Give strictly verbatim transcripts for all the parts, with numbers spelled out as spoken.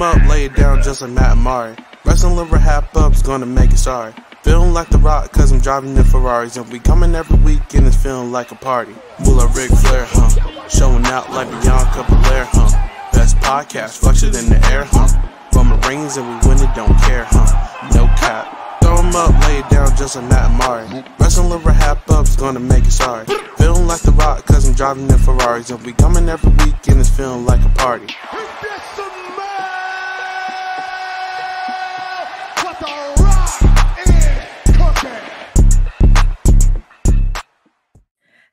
him up, lay it down just like Matt Amari. Wrestling liver half up's gonna make it sorry. Feeling like The Rock cause I'm driving the Ferraris, and we coming every week and it's feeling like a party. Full of Ric Flair, huh? Showing out like Bianca Belair, huh? Best podcast, flusher than the air, huh? Roman Reigns and we win it, don't care, huh? No cap. Throw him up, lay it down just like Matt Amari. Wrestling liver half up's gonna make it sorry. Feeling like The Rock cause I'm driving the Ferraris, and we coming every week and it's feeling like a party.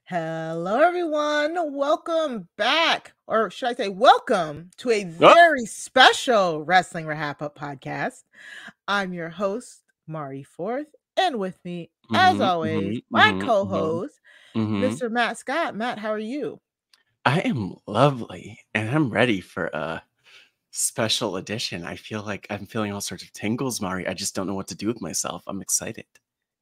Hello everyone, welcome back, or should I say welcome to a very oh. special Wrestling Wrap Up podcast. I'm your host, Mari Forth, and with me, mm-hmm, as always, mm-hmm, my mm-hmm, co-host, mm-hmm. Mister Matt Scott. Matt, how are you? I am lovely, and I'm ready for a special edition. I feel like I'm feeling all sorts of tingles, Mari. I just don't know what to do with myself. I'm excited.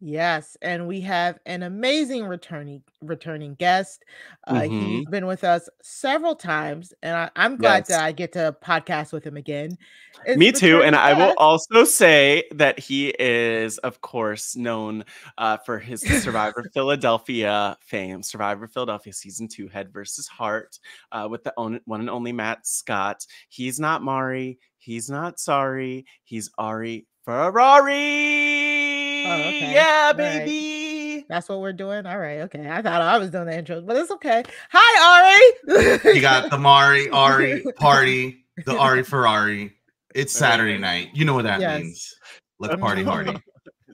Yes, and we have an amazing returning returning guest. Uh, mm-hmm. He's been with us several times, and I, I'm glad yes. that I get to podcast with him again. It's Me too, and guest. I will also say that he is, of course, known uh, for his Survivor Philadelphia fame. Survivor Philadelphia Season two, Head versus Heart, uh, with the own, one and only Matt Scott. He's not Mari. He's not sorry. He's Ari Ferrari. Oh, okay. Yeah, baby. Right. That's what we're doing. All right. Okay. I thought I was doing the intros, but it's okay. Hi, Ari. You got the Mari, Ari, party, the Ari Ferrari. It's Saturday night. You know what that yes. means. Let's party hardy.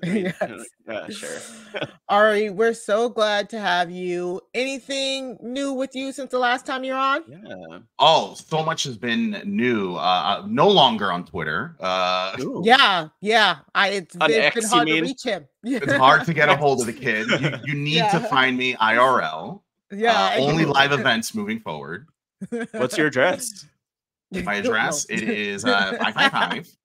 Yes. Yeah, sure. Ari, we're so glad to have you. Anything new with you since the last time you're on? Yeah. Oh, so much has been new. Uh, no longer on Twitter. Uh, yeah, yeah. I it's, it's been hard to reach him. It's hard to get a hold of the kid. You, you need yeah. to find me I R L. Yeah. Uh, only live events moving forward. What's your address? My address. It is uh, five five five.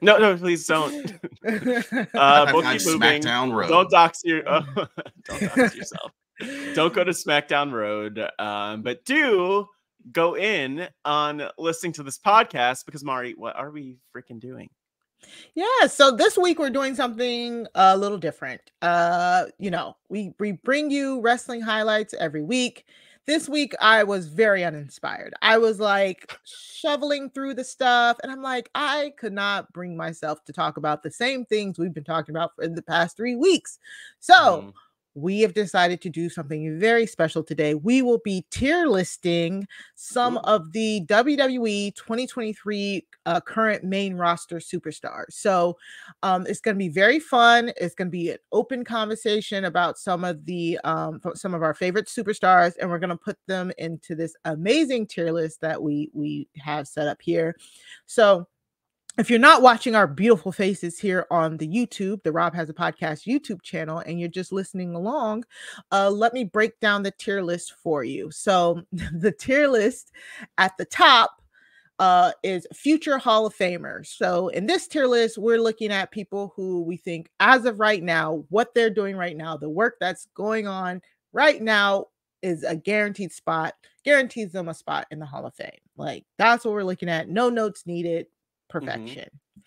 No, no, please don't. Uh, we'll keep moving. SmackDown Road. Don't dox your. Oh, don't dox yourself. Don't go to SmackDown Road, um, but do go in on listening to this podcast because Mari, what are we freaking doing? Yeah, so this week we're doing something a little different. Uh, you know, we we bring you wrestling highlights every week. This week, I was very uninspired. I was like shoveling through the stuff, and I'm like, I could not bring myself to talk about the same things we've been talking about for the past three weeks. So mm. we have decided to do something very special today. We will be tier listing some mm. of the W W E twenty twenty-three uh, current main roster superstars. So um, it's going to be very fun. It's going to be an open conversation about some of the um, some of our favorite superstars, and we're going to put them into this amazing tier list that we we have set up here. So if you're not watching our beautiful faces here on the YouTube, the Rob Has a Podcast YouTube channel, and you're just listening along, uh, let me break down the tier list for you. So the tier list at the top uh, is future Hall of Famers. So in this tier list, we're looking at people who we think as of right now, what they're doing right now, the work that's going on right now is a guaranteed spot, guarantees them a spot in the Hall of Fame. Like that's what we're looking at. No notes needed. Perfection. Mm-hmm.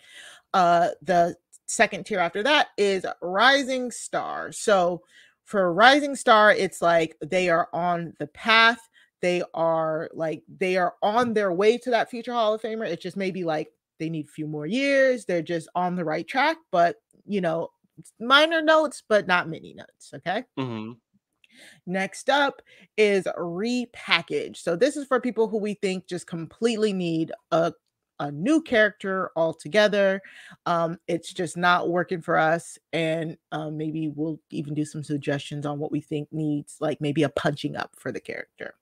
Uh, the second tier after that is rising star. So for rising star, it's like they are on the path. They are like they are on their way to that future Hall of Famer. It just maybe like they need a few more years. They're just on the right track, but you know, minor notes, but not many notes. Okay. Mm-hmm. Next up is repackaged. So this is for people who we think just completely need a a new character altogether. Um, it's just not working for us. And um, maybe we'll even do some suggestions on what we think needs, like maybe a punching up for the character.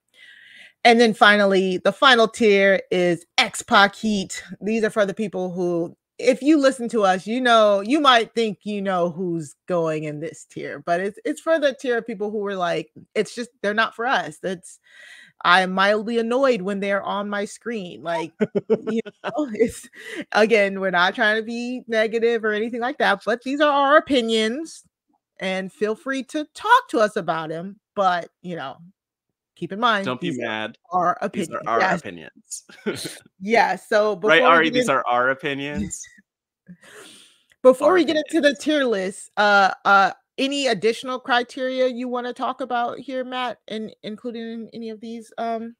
And then finally, the final tier is X-Pac Heat. These are for the people who, if you listen to us, you know, you might think you know who's going in this tier, but it's it's for the tier of people who were like, it's just, they're not for us. That's, I'm mildly annoyed when they're on my screen. Like, you know, it's, again, we're not trying to be negative or anything like that, but these are our opinions and feel free to talk to us about them. But, you know, keep in mind, don't be mad. Our opinions. These are our yes. opinions. yeah. So, before right, Ari, these are our opinions. Before our we get opinions. into the tier list, uh, uh, any additional criteria you want to talk about here, Matt, and including in any of these? Um,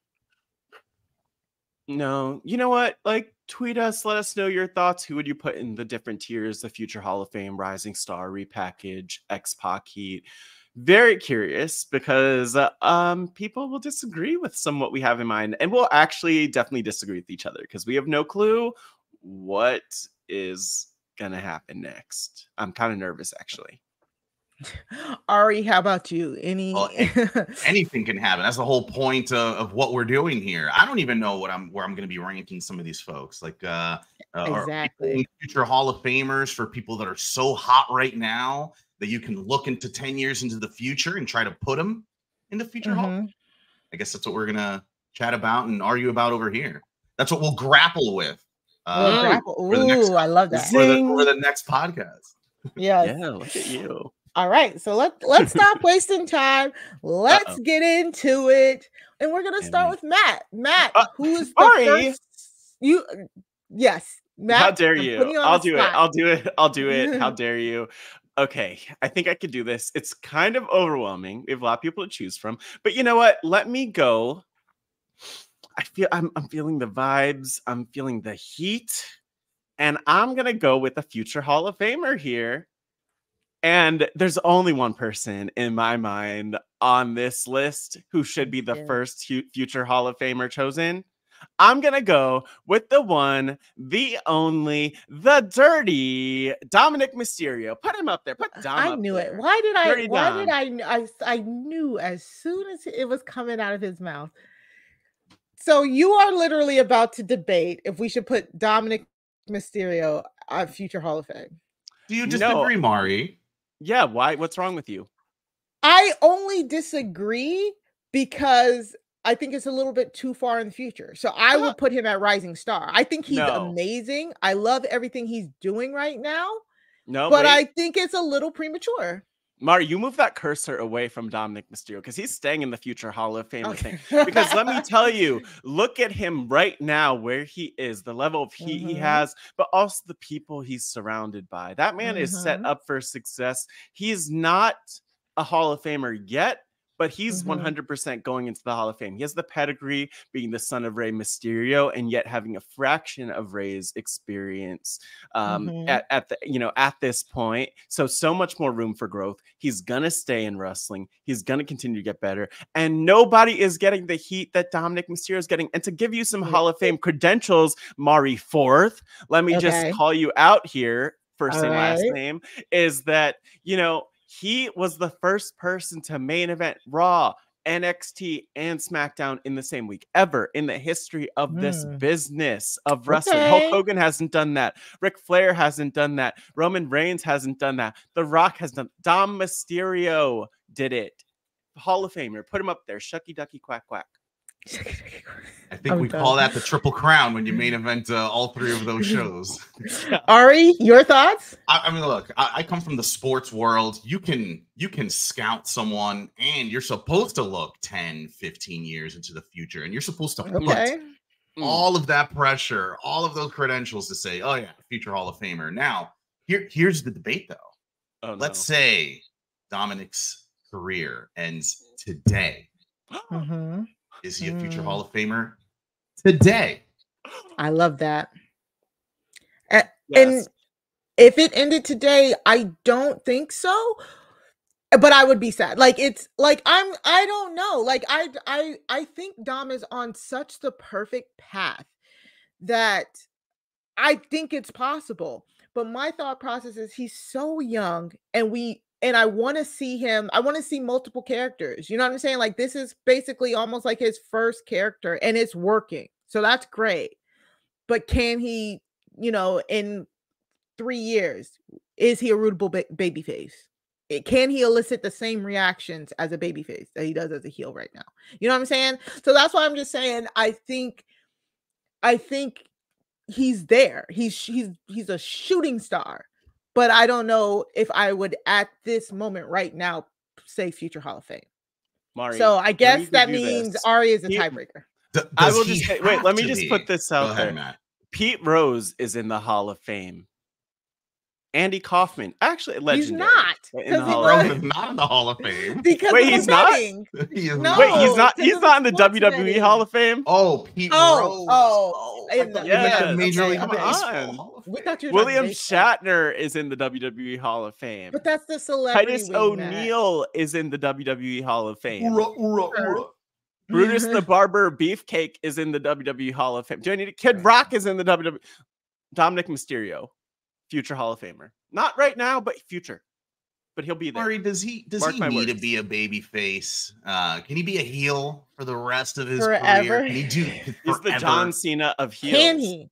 no, you know what? Like, tweet us, let us know your thoughts. Who would you put in the different tiers? The future Hall of Fame, Rising Star, Repackage, X-Pac Heat. Very curious, because uh, um, people will disagree with some of what we have in mind, and we'll actually definitely disagree with each other because we have no clue what is gonna happen next. I'm kind of nervous, actually. Ari, how about you? Any well, anything can happen. That's the whole point of, of what we're doing here. I don't even know what I'm where I'm going to be ranking some of these folks. Like uh, uh exactly future Hall of Famers for people that are so hot right now that you can look into ten years into the future and try to put them in the future mm-hmm. Hall. I guess that's what we're gonna chat about and argue about over here. That's what we'll grapple with. Uh, we'll grapple. Ooh, next, I love that. For the, for the next podcast. Yes. Yeah. Look at you. All right, so let, let's stop wasting time. Let's Uh-oh. get into it. And we're going to start with Matt. Matt, uh, who is the Ari. first? You, yes, Matt. How dare I'm you? I'll do spot. it. I'll do it. I'll do it. How dare you? Okay, I think I could do this. It's kind of overwhelming. We have a lot of people to choose from. But you know what? Let me go. I feel, I'm, I'm feeling the vibes. I'm feeling the heat. And I'm going to go with a future Hall of Famer here. And there's only one person in my mind on this list who should be the yeah. first future Hall of Famer chosen. I'm going to go with the one, the only, the dirty Dominic Mysterio. Put him up there. Put Dom I up knew there. it. Why did I? Dirty why Dom. did I, I? I knew as soon as it was coming out of his mouth. So you are literally about to debate if we should put Dominic Mysterio on future Hall of Fame. Do you disagree, no. Mari? Yeah, why? What's wrong with you? I only disagree because I think it's a little bit too far in the future. So I would put him at Rising Star. I think he's no. amazing. I love everything he's doing right now. No, but wait. I think it's a little premature. Mari, you move that cursor away from Dominic Mysterio because he's staying in the future Hall of Fame okay. thing. Because let me tell you, look at him right now, where he is, the level of heat mm-hmm. he has, but also the people he's surrounded by. That man mm-hmm. is set up for success. He's not a Hall of Famer yet, but he's mm-hmm. one hundred percent going into the Hall of Fame. He has the pedigree, being the son of Rey Mysterio, and yet having a fraction of Rey's experience um, mm-hmm. at, at the you know at this point. So so much more room for growth. He's gonna stay in wrestling. He's gonna continue to get better, and nobody is getting the heat that Dominic Mysterio is getting. And to give you some mm-hmm. Hall of Fame credentials, Mari Forth, let me okay. just call you out here. First All and right. last name is that you know. He was the first person to main event Raw, N X T, and SmackDown in the same week ever in the history of this mm. business of wrestling. Okay. Hulk Hogan hasn't done that. Ric Flair hasn't done that. Roman Reigns hasn't done that. The Rock has done. Dom Mysterio did it. Hall of Famer. Put him up there. Shucky ducky quack quack. I think I'm we done. call that the triple crown when you main event uh, all three of those shows. Ari, your thoughts? I, I mean, look, I, I come from the sports world. You can you can scout someone, and you're supposed to look ten, fifteen years into the future, and you're supposed to okay. put all of that pressure, all of those credentials to say, oh, yeah, future Hall of Famer. Now, here, here's the debate, though. Oh, no. Let's say Dominic's career ends today. Mm-hmm. Is he a future mm. Hall of Famer today? I love that. And yes. if it ended today, I don't think so. But I would be sad. Like it's like I'm. I don't know. Like I. I. I think Dom is on such the perfect path that I think it's possible. But my thought process is he's so young, and we. And I want to see him. I want to see multiple characters. You know what I'm saying? Like this is basically almost like his first character, and it's working. So that's great. But can he, you know, in three years, is he a rootable ba baby face? It, can he elicit the same reactions as a baby face that he does as a heel right now? You know what I'm saying? So that's why I'm just saying, I think, I think he's there. He's, he's, he's a shooting star. But I don't know if I would, at this moment right now, say future Hall of Fame. Mari. So I guess that means this. Ari is a tiebreaker. Does I will just say, wait, let me just be. put this out ahead, there. Matt. Pete Rose is in the Hall of Fame. Andy Kaufman, actually, legendary. He's not. In the Hall of Fame. Not in the Hall of Fame. Because wait, he's not? He is no, wait, he's not. He's not in the W W E betting. Hall of Fame. Oh, Pete oh, Rose. Oh, oh, the, yeah. Major League Baseball. William Shatner is in the W W E Hall of Fame. But that's the celebrity. Titus O'Neil is in the W W E Hall of Fame. Ura, ura, ura. Brutus the Barber Beefcake is in the W W E Hall of Fame. Do I need a Kid Rock is in the W W E? Dominic Mysterio. Future Hall of Famer, not right now, but future. But he'll be there. Mari, does he does Mark he need words. to be a baby face? Uh, can he be a heel for the rest of his forever. career? Can he do forever? He's the John Cena of heels. Can he?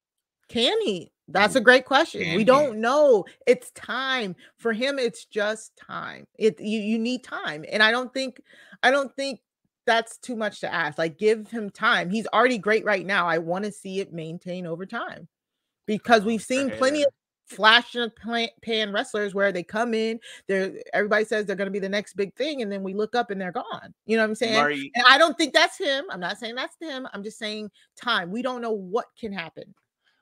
Can he? That's a great question. Can we he? don't know. It's time for him. It's just time. It you you need time, and I don't think I don't think that's too much to ask. Like, give him time. He's already great right now. I want to see it maintain over time, because we've seen right. plenty of flash in the pan wrestlers where they come in, they're everybody says they're going to be the next big thing, and then we look up and they're gone. You know what I'm saying? Mari, and I don't think that's him. I'm not saying that's him. I'm just saying time. We don't know what can happen.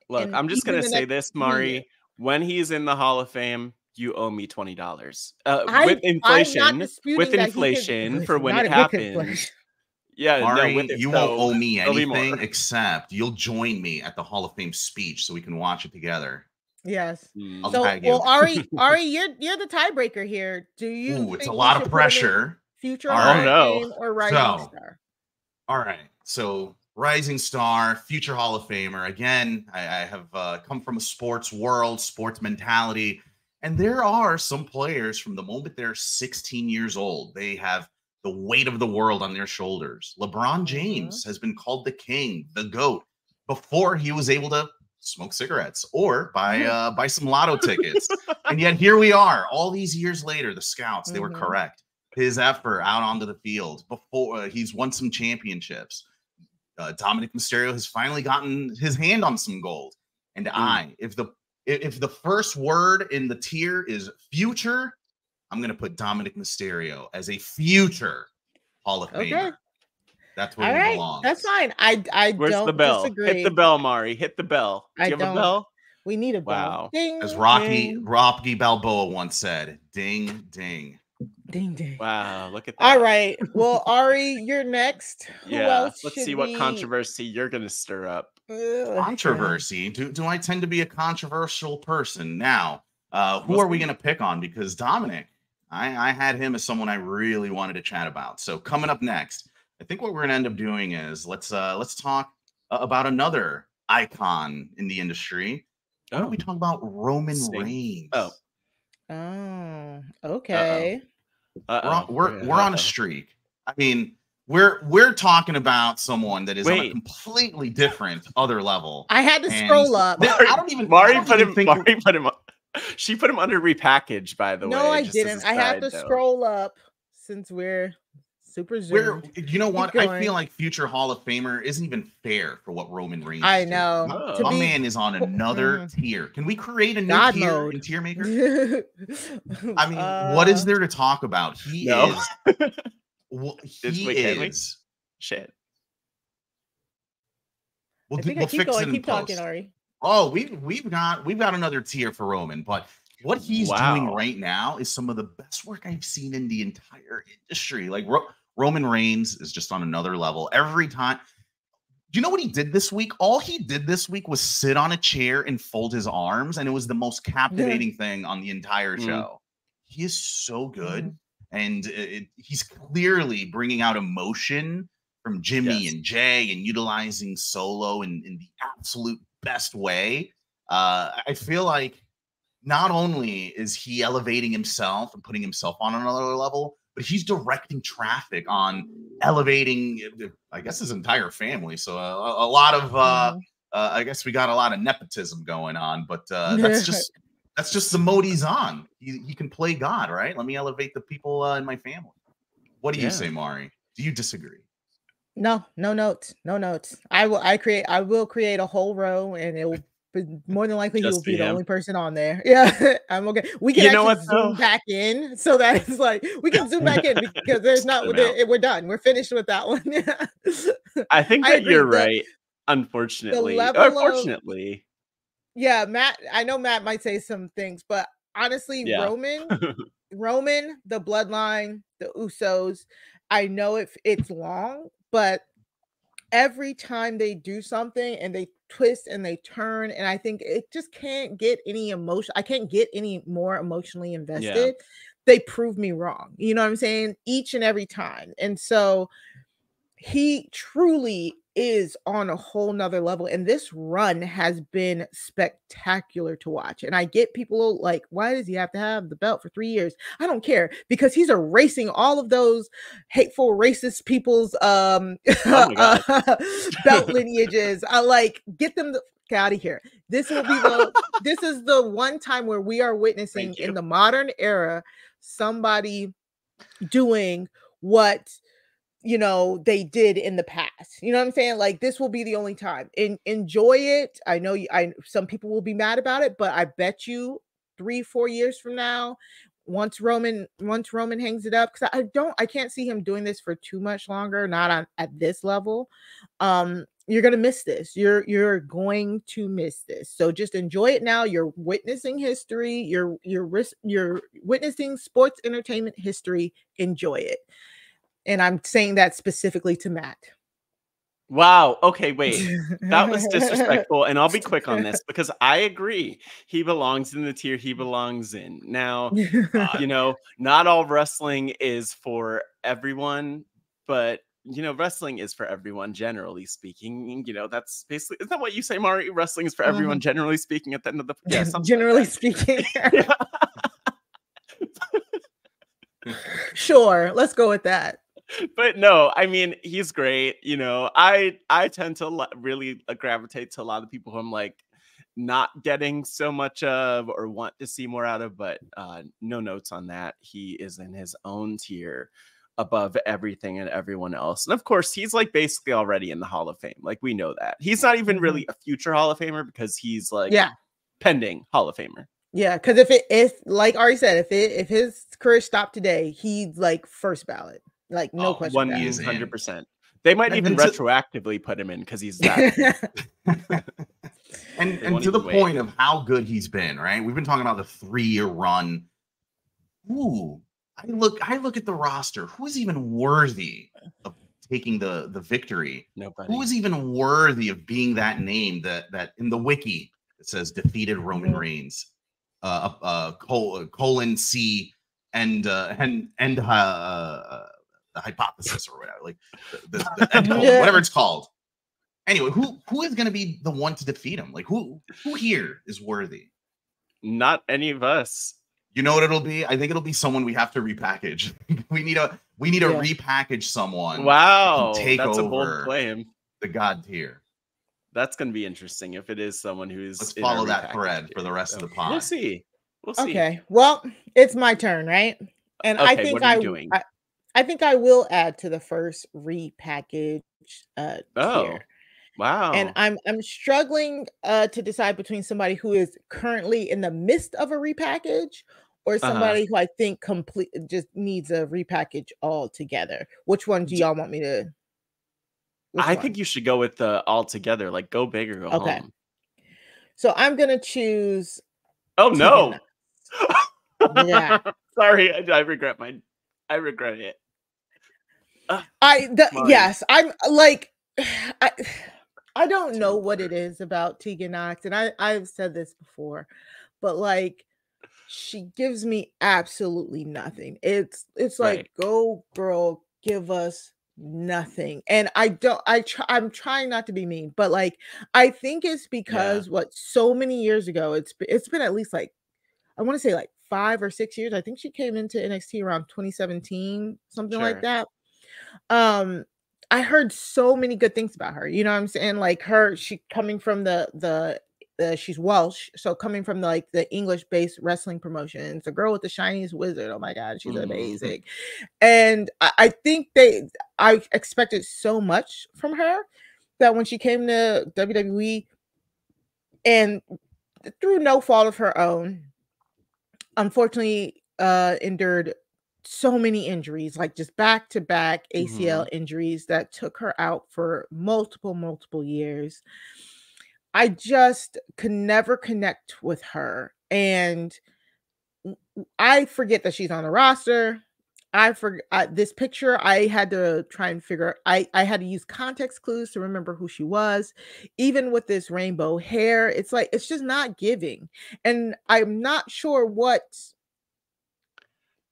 Look, and I'm just going to say this, Mari. Year. When he's in the Hall of Fame, you owe me twenty dollars uh, with inflation. With inflation can, for when it happens. Yeah, Mari, no, you so, won't owe me anything except you'll join me at the Hall of Fame speech so we can watch it together. Yes. Mm. So, well, Ari, Ari, you're you're the tiebreaker here. Do you? Ooh, it's a lot of pressure. Future Hall of Fame or Rising Star? All right. So, Rising Star, future Hall of Famer. Again, I, I have uh, come from a sports world, sports mentality, and there are some players from the moment they're sixteen years old, they have the weight of the world on their shoulders. LeBron James mm-hmm. has been called the king, the GOAT, before he was able to smoke cigarettes or buy uh buy some lotto tickets. And yet here we are, all these years later, the scouts, they mm-hmm. were correct. His effort out onto the field before uh, he's won some championships. uh, Dominic Mysterio has finally gotten his hand on some gold. And mm. I if the if the first word in the tier is future, I'm gonna put Dominic Mysterio as a future Hall of okay. Famer. That's where All right, belongs. That's fine. I I Where's don't the bell? disagree. Hit the bell, Mari. Hit the bell. Do you I have don't. a bell? We need a bell. Wow. Ding, As Rocky ding. Rocky Balboa once said, "Ding, ding, ding, ding." Wow, look at that. All right. Well, Ari, you're next. Who yeah. else Let's see what controversy be? you're going to stir up. Ugh, controversy. Do do I tend to be a controversial person now? Uh, who What's are we going to pick on? Because Dominic, I I had him as someone I really wanted to chat about. So coming up next, I think what we're gonna end up doing is let's uh, let's talk uh, about another icon in the industry. Oh. Why don't we talk about Roman Reigns? Oh, oh, okay. Uh-oh. Uh-oh. We're on, we're, we're on a streak. I mean, we're we're talking about someone that is Wait. on a completely different other level. I had to and scroll up. Mari, I don't even. Mari don't put even him. Mari put him. Up. She put him under repackaged. By the no, way, no, I didn't. I had to though. scroll up since we're. Super Zoom. You know what? I feel like future Hall of Famer isn't even fair for what Roman Reigns. I know. My oh. man is on another mm. tier. Can we create a new God tier mode. in Tier Maker? I mean, uh, what is there to talk about? He no. is. Well, he Wait, is. Shit. We'll, I think we'll I keep fix going. it. Keep post. talking, Ari. Oh, we we've got we've got another tier for Roman, but. What he's wow. doing right now is some of the best work I've seen in the entire industry. Like Ro Roman Reigns is just on another level every time. Do you know what he did this week? All he did this week was sit on a chair and fold his arms, and it was the most captivating yeah. thing on the entire mm. show. He is so good, mm. and it, it, he's clearly bringing out emotion from Jimmy yes. and Jay and utilizing Solo in, in the absolute best way. Uh, I feel like not only is he elevating himself and putting himself on another level, but he's directing traffic on elevating, I guess, his entire family. So a, a lot of, uh, uh, I guess we got a lot of nepotism going on, but uh, that's just that's just the mode he's on. He, he can play God, right? Let me elevate the people uh, in my family. What do yeah. you say, Mari? Do you disagree? No, no notes, no notes. I will. I create. I will create a whole row, and it will But more than likely, just he will be, be the him. only person on there. Yeah, I'm okay. We can you actually know what, zoom though? back in, so that it's like we can zoom back in because there's not. We're, we're done. We're finished with that one. Yeah. I think that I you're the, right. Unfortunately, unfortunately. Of, yeah, Matt. I know Matt might say some things, but honestly, yeah. Roman, Roman, the Bloodline, the Usos. I know it, it's long, but every time they do something and they twist and they turn, and I think it just can't get any emotion. I can't get any more emotionally invested. Yeah. They prove me wrong. You know what I'm saying? Each and every time. And so he truly is on a whole nother level. And this run has been spectacular to watch. And I get people like, why does he have to have the belt for three years? I don't care, because he's erasing all of those hateful, racist people's um, oh uh, belt lineages. I like, get them the fuck out of here. This will be the, this is the one time where we are witnessing in the modern era, somebody doing what, you know, they did in the past. You know what I'm saying? Like, this will be the only time. En enjoy it. I know you, I, some people will be mad about it, but I bet you three, four years from now, once Roman, once Roman hangs it up, because I don't, I can't see him doing this for too much longer, not on, at this level. Um, you're going to miss this. You're, you're going to miss this. So just enjoy it now. You're witnessing history. You're, you're, you're witnessing sports entertainment history. Enjoy it. And I'm saying that specifically to Matt. Wow. Okay, wait. That was disrespectful. And I'll be quick on this because I agree. He belongs in the tier he belongs in. Now, uh, you know, not all wrestling is for everyone, but, you know, wrestling is for everyone, generally speaking. You know, that's basically, isn't that what you say, Mari? Wrestling is for um, everyone, generally speaking, at the end of the... Yeah, generally like speaking. Yeah. Sure. Let's go with that. But no, I mean, he's great. You know, I I tend to really gravitate to a lot of people who I'm like not getting so much of or want to see more out of, but uh, no notes on that. He is in his own tier above everything and everyone else. And of course, he's like basically already in the Hall of Fame. Like, we know that. He's not even really a future Hall of Famer because he's like yeah. pending Hall of Famer. Yeah, because if it if like Ari said, if it if his career stopped today, he's like first ballot. Like, no oh, question. One is one hundred percent. They might and even retroactively put him in because he's that. and and to the wait. point of how good he's been, right? We've been talking about the three-year run. Ooh, I look, I look at the roster. Who is even worthy of taking the, the victory? Nobody. Who is even worthy of being that name that that in the wiki it says defeated Roman Reigns? Uh, uh, col uh, colon C and uh, and and uh, uh, the hypothesis or whatever, like the, the, the end colon, whatever it's called. Anyway, who who is going to be the one to defeat him? Like, who who here is worthy? Not any of us. You know what it'll be? I think it'll be someone we have to repackage. we need a we need yeah. to repackage someone. Wow, take that's over a bold claim. The god tier. That's going to be interesting if it is someone who's... Let's follow that thread for the rest of the pod. We'll see. We'll see. Okay. Well, it's my turn, right? And okay, I think what are you I, doing? I, I think I will add to the first repackage. Uh, oh, tier. Wow! And I'm I'm struggling uh, to decide between somebody who is currently in the midst of a repackage or somebody uh-huh. who I think complete just needs a repackage altogether. Which one do y'all want me to? Which I one? think you should go with the all together, like go big or go okay. home. So I'm gonna choose. Oh no! yeah, sorry, I, I regret my. I regret it. Uh, I the, yes, I'm like, I I don't know what it is about Tegan Nox, and I I've said this before, but like, she gives me absolutely nothing. It's it's like right. go girl, give us nothing. And I don't I try, I'm trying not to be mean, but like I think it's because yeah. what so many years ago it's it's been at least like I want to say like five or six years. I think she came into N X T around twenty seventeen, something sure. like that. um I heard so many good things about her, you know what I'm saying? Like her she coming from the the Uh, she's Welsh, so coming from the, like the English-based wrestling promotions, the girl with the shiniest wizard. Oh my God, she's mm-hmm. amazing! And I, I think they, I expected so much from her that when she came to W W E, and through no fault of her own, unfortunately uh, endured so many injuries, like just back-to-back A C L mm-hmm. injuries that took her out for multiple, multiple years. I just could never connect with her. And I forget that she's on the roster. I forgot this picture. I had to try and figure I, I had to use context clues to remember who she was. Even with this rainbow hair, it's like, it's just not giving. And I'm not sure what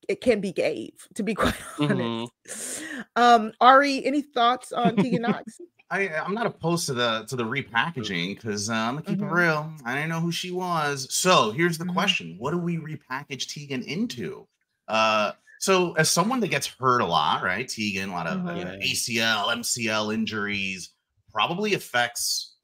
it can be gave, to be quite honest. Mm-hmm. Um, Ari, any thoughts on Tegan Nox? I, I'm not opposed to the to the repackaging, because uh, I'm gonna keep mm-hmm. it real. I didn't know who she was. So here's the mm-hmm. question: what do we repackage Tegan into? Uh, so as someone that gets hurt a lot, right? Tegan, a lot of mm-hmm. uh, A C L, M C L injuries probably affects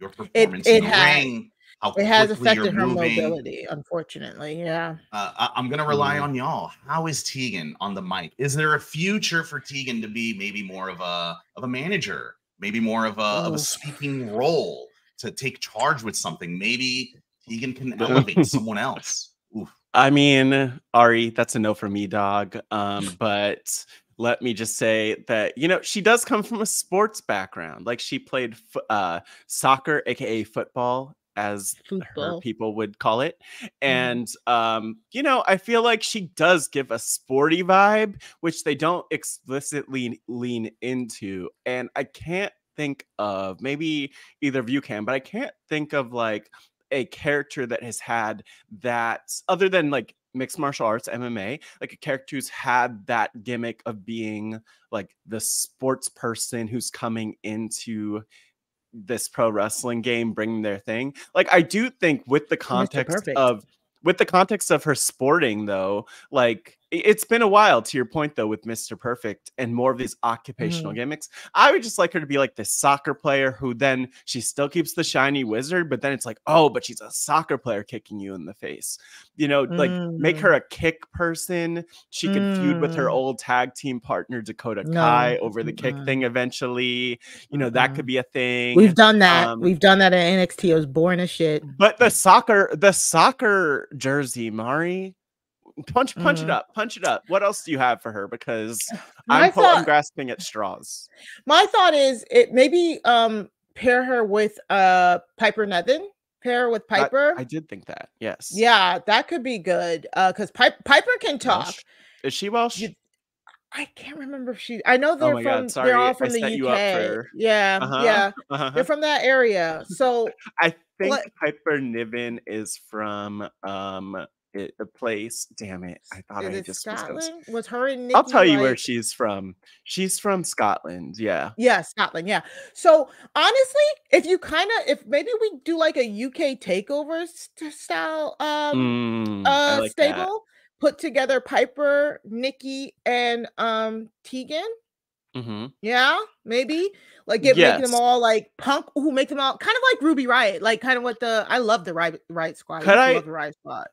your performance it, it in the ring. How it has affected her moving. mobility, unfortunately. Yeah. Uh, I, I'm gonna rely mm-hmm. on y'all. How is Tegan on the mic? Is there a future for Tegan to be maybe more of a of a manager? Maybe more of a, of a speaking role to take charge with something. Maybe Tegan can elevate someone else. Oof. I mean, Ari, that's a no for me, dog. Um, but let me just say that, you know, she does come from a sports background. Like, she played uh, soccer, A K A football, as football. her people would call it. And, mm. um, you know, I feel like she does give a sporty vibe, which they don't explicitly lean into. And I can't think of, maybe either of you can, but I can't think of like a character that has had that, other than like mixed martial arts, M M A, like a character who's had that gimmick of being like the sports person who's coming into this pro wrestling game, bringing their thing. Like, I do think with the context of with the context of her sporting, though, like, it's been a while, to your point though, with Mister Perfect and more of these occupational mm. gimmicks. I would just like her to be like this soccer player who then she still keeps the shiny wizard, but then it's like, oh, but she's a soccer player kicking you in the face. You know, mm. like, make her a kick person. She mm. could feud with her old tag team partner, Dakota no. Kai, over the kick no. thing eventually. You know, mm. that could be a thing. We've done that. Um, We've done that at N X T. It was boring as shit. But the soccer, the soccer jersey, Mari. Punch, punch mm-hmm. it up, punch it up. What else do you have for her? Because I'm, thought, I'm grasping at straws. My thought is, it maybe um, pair her with uh, Piper Niven. Pair her with Piper. I, I did think that. Yes. Yeah, that could be good. Because uh, Piper, Piper can talk. Welsh? Is she Welsh? You, I can't remember if she. I know they're oh from. God, sorry. They're all from I the U K. For... Yeah, uh-huh. yeah. Uh-huh. They're from that area. So I think let... Piper Niven is from. Um, It, the place, damn it! I thought Is I just Scotland was, was her and Nikki. I'll tell you like... where she's from. She's from Scotland, yeah, yeah, Scotland, yeah. So honestly, if you kind of, if maybe we do like a U K takeover st style um mm, uh like stable, that. put together Piper, Nikki, and um Tegan. Mm-hmm. Yeah, maybe like get yes. make them all like punk. Who make them all kind of like Ruby Riott, like kind of what the I love the Riot, Riot Squad. Could I, I love the Riot Squad.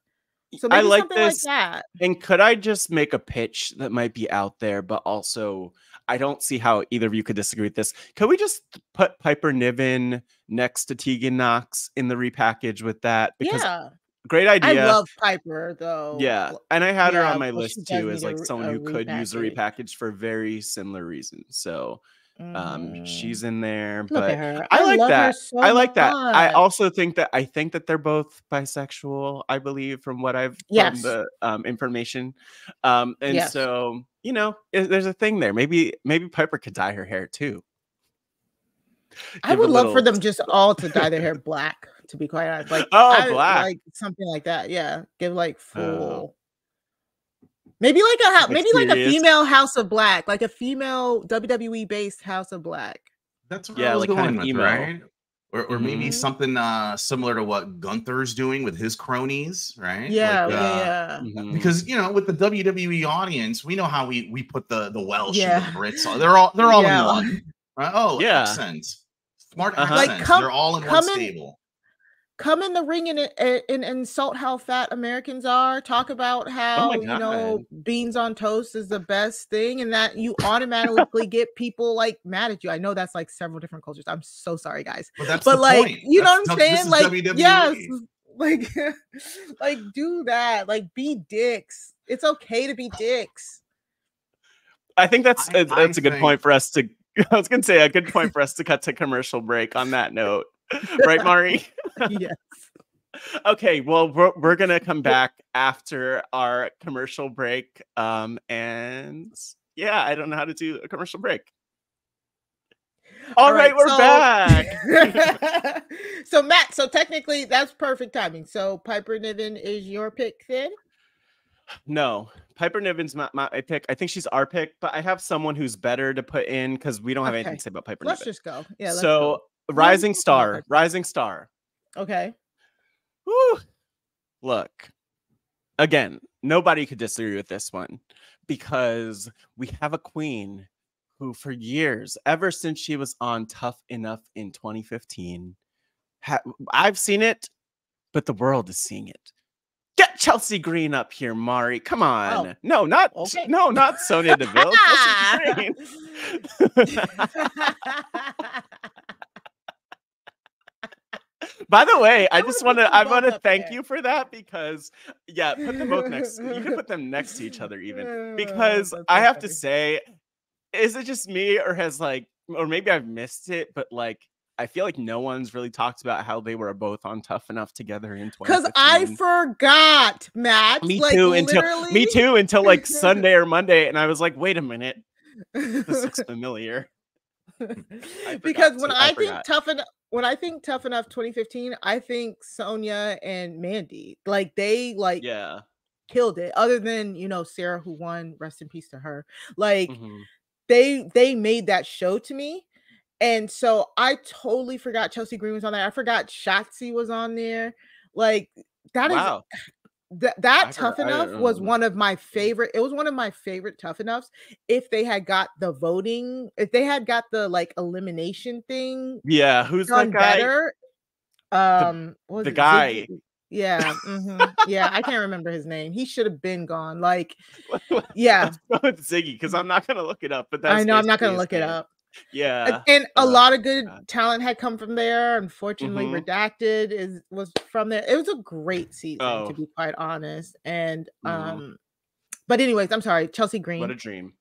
So I like this. Like that. And could I just make a pitch that might be out there, but also I don't see how either of you could disagree with this. Could we just put Piper Niven next to Tegan Nox in the repackage with that? Because yeah. Great idea. I love Piper though. Yeah. And I had yeah, her on my list too as like a, someone who could use a repackage for very similar reasons. So mm. um she's in there. Look but at her. I, I like love that. Her so I like that. Much. I also think that I think that they're both bisexual, I believe, from what I've yes. from the um information. Um and yes. so, you know, it, there's a thing there. Maybe maybe Piper could dye her hair too. Give I would little... love for them just all to dye their hair black. To be quite honest, like oh, I, black, like something like that, yeah. Give like full, oh. maybe like a house, maybe serious. like a female House of Black, like a female W W E based House of Black. That's what yeah, I was like going kind of with, emo. right? Or, or mm-hmm. maybe something uh, similar to what Gunther's doing with his cronies, right? Yeah, like, yeah, uh, yeah. Because you know, with the W W E audience, we know how we we put the the Welsh yeah. and the Brits. On. They're all they're all yeah. in one. Right? Oh yeah, accents, smart uh-huh. accents. Like, come, they're all in one stable. In come in the ring and, and, and insult how fat Americans are. Talk about how, oh you know, beans on toast is the best thing, and that you automatically get people like mad at you. I know that's like several different cultures. I'm so sorry, guys. Well, that's but like, point. you that's, know what I'm saying? Like, W W E. Yes, like, like do that. Like, be dicks. It's okay to be dicks. I think that's I, a, I that's think. a good point for us to. I was gonna say a good point for us to cut to commercial break on that note. Right, Mari? Yes. Okay, well, we're, we're going to come back after our commercial break. Um, and yeah, I don't know how to do a commercial break. All, All right, right, we're so, back. So, Matt, so technically that's perfect timing. So Piper Niven is your pick then? No, Piper Niven's not my pick. I think she's our pick, but I have someone who's better to put in because we don't have okay. anything to say about Piper let's Niven. Let's just go. Yeah, let's so, go. Rising Star, Rising Star. Okay. Woo. Look, again, nobody could disagree with this one because we have a queen who for years, ever since she was on Tough Enough in twenty fifteen, ha I've seen it, but the world is seeing it. Get Chelsea Green up here, Mari. Come on. Oh. No, not okay. no, not Sonya Deville. Chelsea Green. By the way, I, I just want to I want to thank there. you for that because yeah, put them both next. You can put them next to each other even because I have to say, is it just me or has like or maybe I've missed it, but like I feel like no one's really talked about how they were both on Tough Enough together in twenty fifteen. Because I forgot, Matt. Me like, too. Literally. Until me too until like Sunday or Monday, and I was like, wait a minute, this looks familiar. Because when to, I, I think Tough Enough. When I think Tough Enough twenty fifteen, I think Sonya and Mandy, like they like yeah. killed it. Other than, you know, Sarah who won, rest in peace to her. Like mm-hmm. they they made that show to me. And so I totally forgot Chelsea Green was on there. I forgot Shotzi was on there. Like that wow. is th that I Tough heard, Enough was one of my favorite. It was one of my favorite Tough Enoughs. If they had got the voting, if they had got the like elimination thing, yeah, who's done that guy? Better? Um, the, what the guy, Ziggy? Yeah, mm-hmm. yeah, I can't remember his name. He should have been gone. Like, yeah, with Ziggy because I'm not gonna look it up. But that's I know I'm not gonna look name. it up. Yeah, and a oh, lot of good God. talent had come from there. Unfortunately, mm-hmm. Redacted is was from there. It was a great season, oh. to be quite honest. And um, mm. but anyways, I'm sorry, Chelsea Green. What a dream!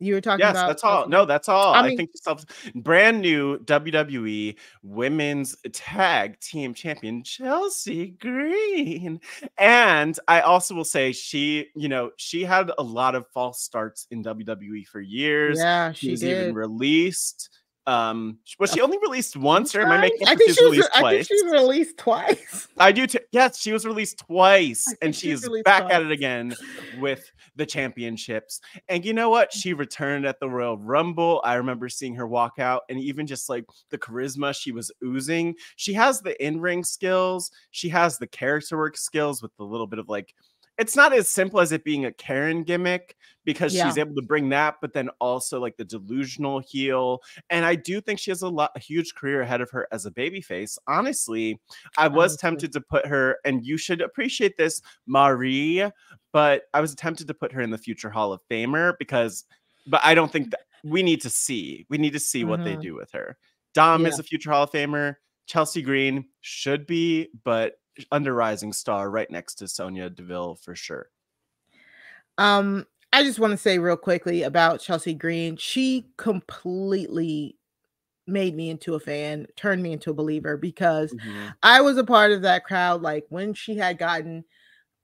You were talking yes, about. Yes, that's all. No, that's all. I, mean, I think yourself, brand new W W E Women's Tag Team Champion Chelsea Green, and I also will say she, you know, she had a lot of false starts in W W E for years. Yeah, she, she was did. even released. Um, was she only released once, or am I making? I think she, she was. Released I twice. think she was released twice. I do. T yes, she was released twice, and she's she back twice. at it again with the championships. And you know what? She returned at the Royal Rumble. I remember seeing her walk out and even just like the charisma she was oozing. She has the in-ring skills. She has the character work skills with a little bit of like, it's not as simple as it being a Karen gimmick because yeah. she's able to bring that, but then also like the delusional heel. And I do think she has a lot, a huge career ahead of her as a babyface. Honestly, I was Honestly. tempted to put her, and you should appreciate this, Marie, but I was tempted to put her in the future Hall of Famer because, but I don't think that we need to see. We need to see mm-hmm. what they do with her. Dom yeah. is a future Hall of Famer. Chelsea Green should be, but under Rising Star right next to Sonya Deville for sure. Um, I just want to say real quickly about Chelsea Green. She completely made me into a fan, turned me into a believer because mm-hmm. I was a part of that crowd. Like when she had gotten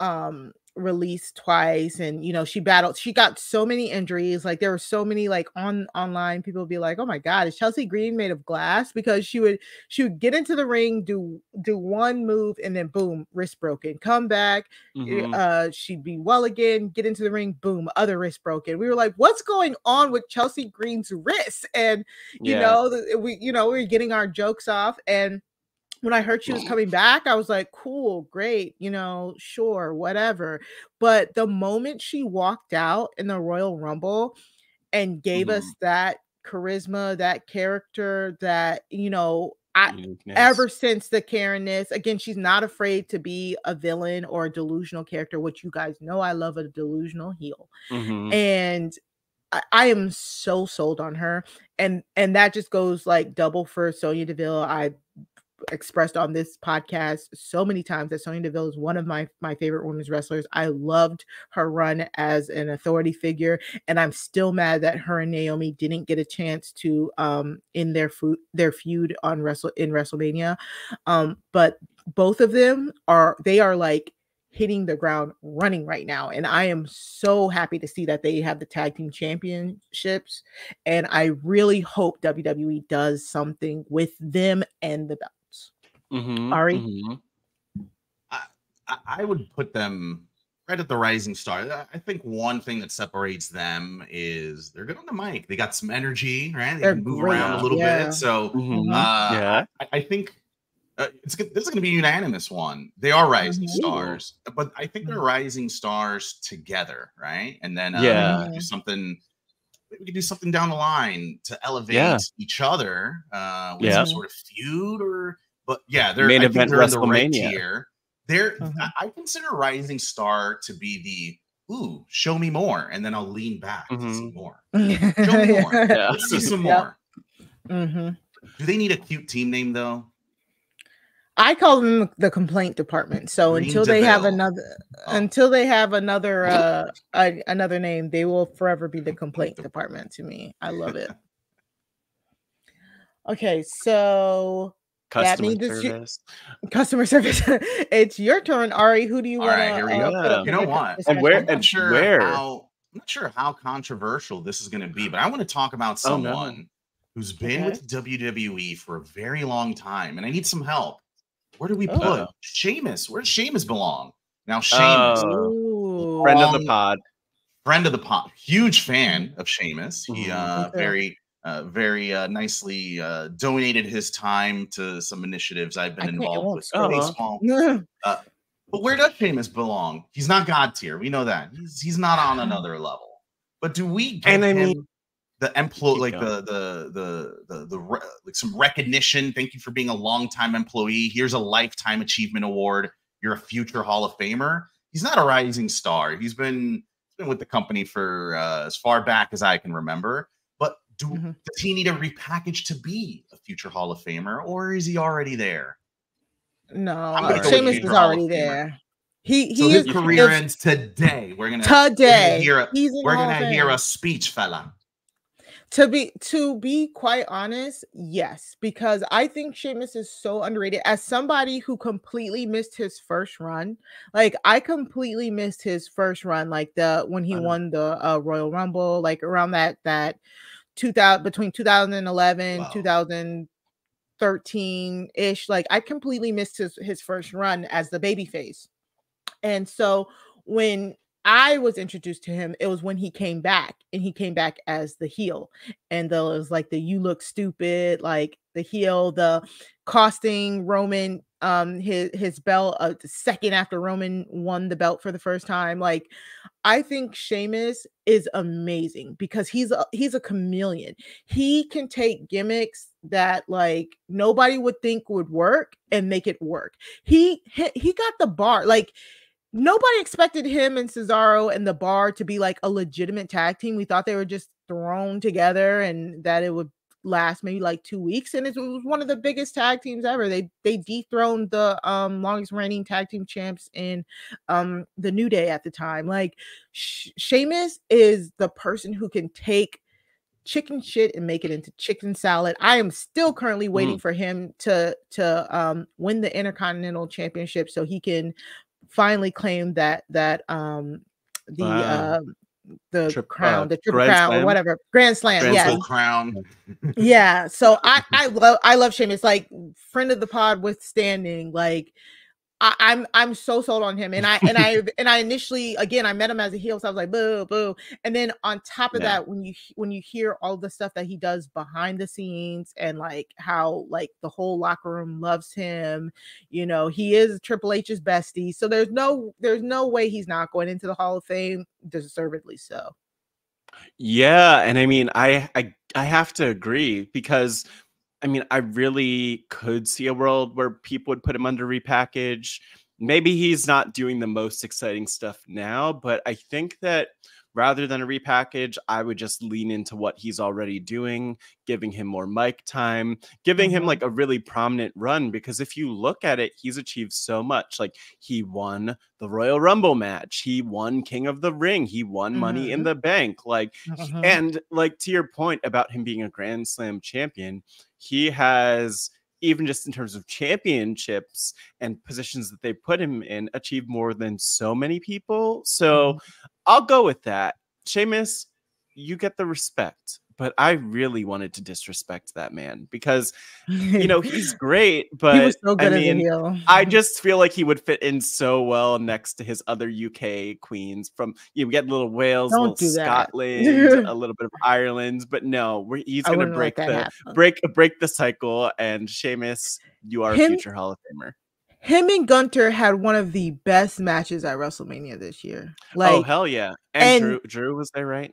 um, released twice and, you know, she battled, she got so many injuries. Like there were so many like on online people would be like, oh my God, is Chelsea Green made of glass? Because she would, she would get into the ring, do, do one move and then boom, wrist broken, come back. Mm-hmm. Uh, she'd be well again, get into the ring, boom, other wrist broken. We were like, what's going on with Chelsea Green's wrist? And you yeah. know, the, we, you know, we were getting our jokes off. And when I heard she was coming back, I was like, cool, great, you know, sure, whatever. But the moment she walked out in the Royal Rumble and gave mm-hmm. us that charisma, that character, that, you know, I, ever since the Karenness. Again, she's not afraid to be a villain or a delusional character, which you guys know I love a delusional heel. Mm-hmm. And I, I am so sold on her. And and that just goes like double for Sonya Deville. I expressed on this podcast so many times that Sonya Deville is one of my my favorite women's wrestlers. I loved her run as an authority figure, and I'm still mad that her and Naomi didn't get a chance to um in their food their feud on wrestle in WrestleMania. Um, but both of them are they are like hitting the ground running right now, and I am so happy to see that they have the tag team championships, and I really hope W W E does something with them and the belt. Mm-hmm, Ari, mm-hmm. I, I would put them right at the rising star. I think one thing that separates them is they're good on the mic. They got some energy, right? They they're can move great. around a little yeah. bit. So mm-hmm. uh, yeah, I, I think uh, it's good. This is going to be a unanimous one. They are rising mm-hmm. stars, but I think they're rising stars together, right? And then uh, yeah, we do something. We could do something down the line to elevate yeah. each other uh, with yeah. some sort of feud or. But yeah, they're, Main I event they're in the right tier. They're, uh-huh. I consider Rising Star to be the, ooh, show me more. And then I'll lean back mm-hmm. to see more. Show me more. yeah. Let's see some yep. more. Mm-hmm. Do they need a cute team name, though? I call them the complaint department. So Green until Deville. they have another, oh. until they have another, uh, a, another name, they will forever be the complaint department to me. I love it. Okay, so... Customer service. You, customer service. It's your turn, Ari. Who do you want? All right, here we uh, go. You know what? And where? I'm not and sure where? How, I'm not sure how controversial this is going to be, but I want to talk about someone oh, no. who's been okay. with W W E for a very long time, and I need some help. Where do we put oh. Sheamus? Where does Sheamus belong? Now, Sheamus, oh. friend of the pod, friend of the pod, huge fan of Sheamus. Mm-hmm. He uh, very. Uh, very uh, nicely uh, donated his time to some initiatives I've been I involved with. Uh-huh. small. Uh, but where does Sheamus belong? He's not God tier. We know that. He's he's not on another level. But do we give and I him mean, the employee, like the the the the, the re like some recognition? Thank you for being a longtime employee. Here's a lifetime achievement award. You're a future Hall of Famer. He's not a rising star. He's been been with the company for uh, as far back as I can remember. Do, mm-hmm. Does he need a repackage to be a future Hall of Famer, or is he already there? No, uh, Sheamus is already there. He, he so is, his career ends today. We're gonna today. We're gonna, hear a, we're gonna hear a speech, fella. To be to be quite honest, yes, because I think Sheamus is so underrated. As somebody who completely missed his first run, like I completely missed his first run, like the when he won the uh, Royal Rumble, like around that that. two thousand between two thousand eleven wow. two thousand thirteen ish, like I completely missed his his first run as the babyface, and so when I was introduced to him, it was when he came back, and he came back as the heel, and though it was like the you look stupid, like the heel, the costing Roman um his his belt a uh, second after Roman won the belt for the first time. Like I think Sheamus is amazing because he's a, he's a chameleon. He can take gimmicks that like nobody would think would work and make it work. He he, he got the bar. Like nobody expected him and Cesaro and the bar to be like a legitimate tag team. We thought they were just thrown together and that it would last maybe like two weeks, and it was one of the biggest tag teams ever. They they dethroned the um longest reigning tag team champs in um the New Day at the time. Like Sh Sheamus is the person who can take chicken shit and make it into chicken salad. I am still currently waiting mm. for him to to um win the Intercontinental Championship so he can finally claim that that um the wow. uh the Trip, crown, uh, the triple crown, slam. or whatever, grand slam, yeah, crown, yeah. So I, I love, I love Sheamus, like friend of the pod withstanding. Like I, I'm, I'm so sold on him, and I, and I, and I initially, again, I met him as a heel, so I was like, boo, boo, and then on top of yeah. that, when you, when you hear all the stuff that he does behind the scenes, and like how, like the whole locker room loves him, you know, he is Triple H's bestie, so there's no, there's no way he's not going into the Hall of Fame. Deservedly so. Yeah, and I mean, I, I I have to agree because I mean, I really could see a world where people would put him under repackage. Maybe he's not doing the most exciting stuff now, but I think that rather than a repackage, I would just lean into what he's already doing, giving him more mic time, giving mm-hmm. him like a really prominent run. Because if you look at it, he's achieved so much. Like, he won the Royal Rumble match. He won King of the Ring. He won mm-hmm. Money in the Bank. Like, mm-hmm. and like, to your point about him being a Grand Slam champion, he has, even just in terms of championships and positions that they put him in, achieved more than so many people. So mm-hmm. I'll go with that. Sheamus, you get the respect, but I really wanted to disrespect that man because, you know, he's great, but he was so good. I mean, I just feel like he would fit in so well next to his other U K queens from, you know, we get little Wales, little Scotland, a little bit of Ireland, but no, we're, he's going to break the, break, break the cycle. And Sheamus, you are him, a future Hall of Famer. Him and Gunter had one of the best matches at WrestleMania this year. Like, oh, hell yeah. And, and Drew, Drew was there, right?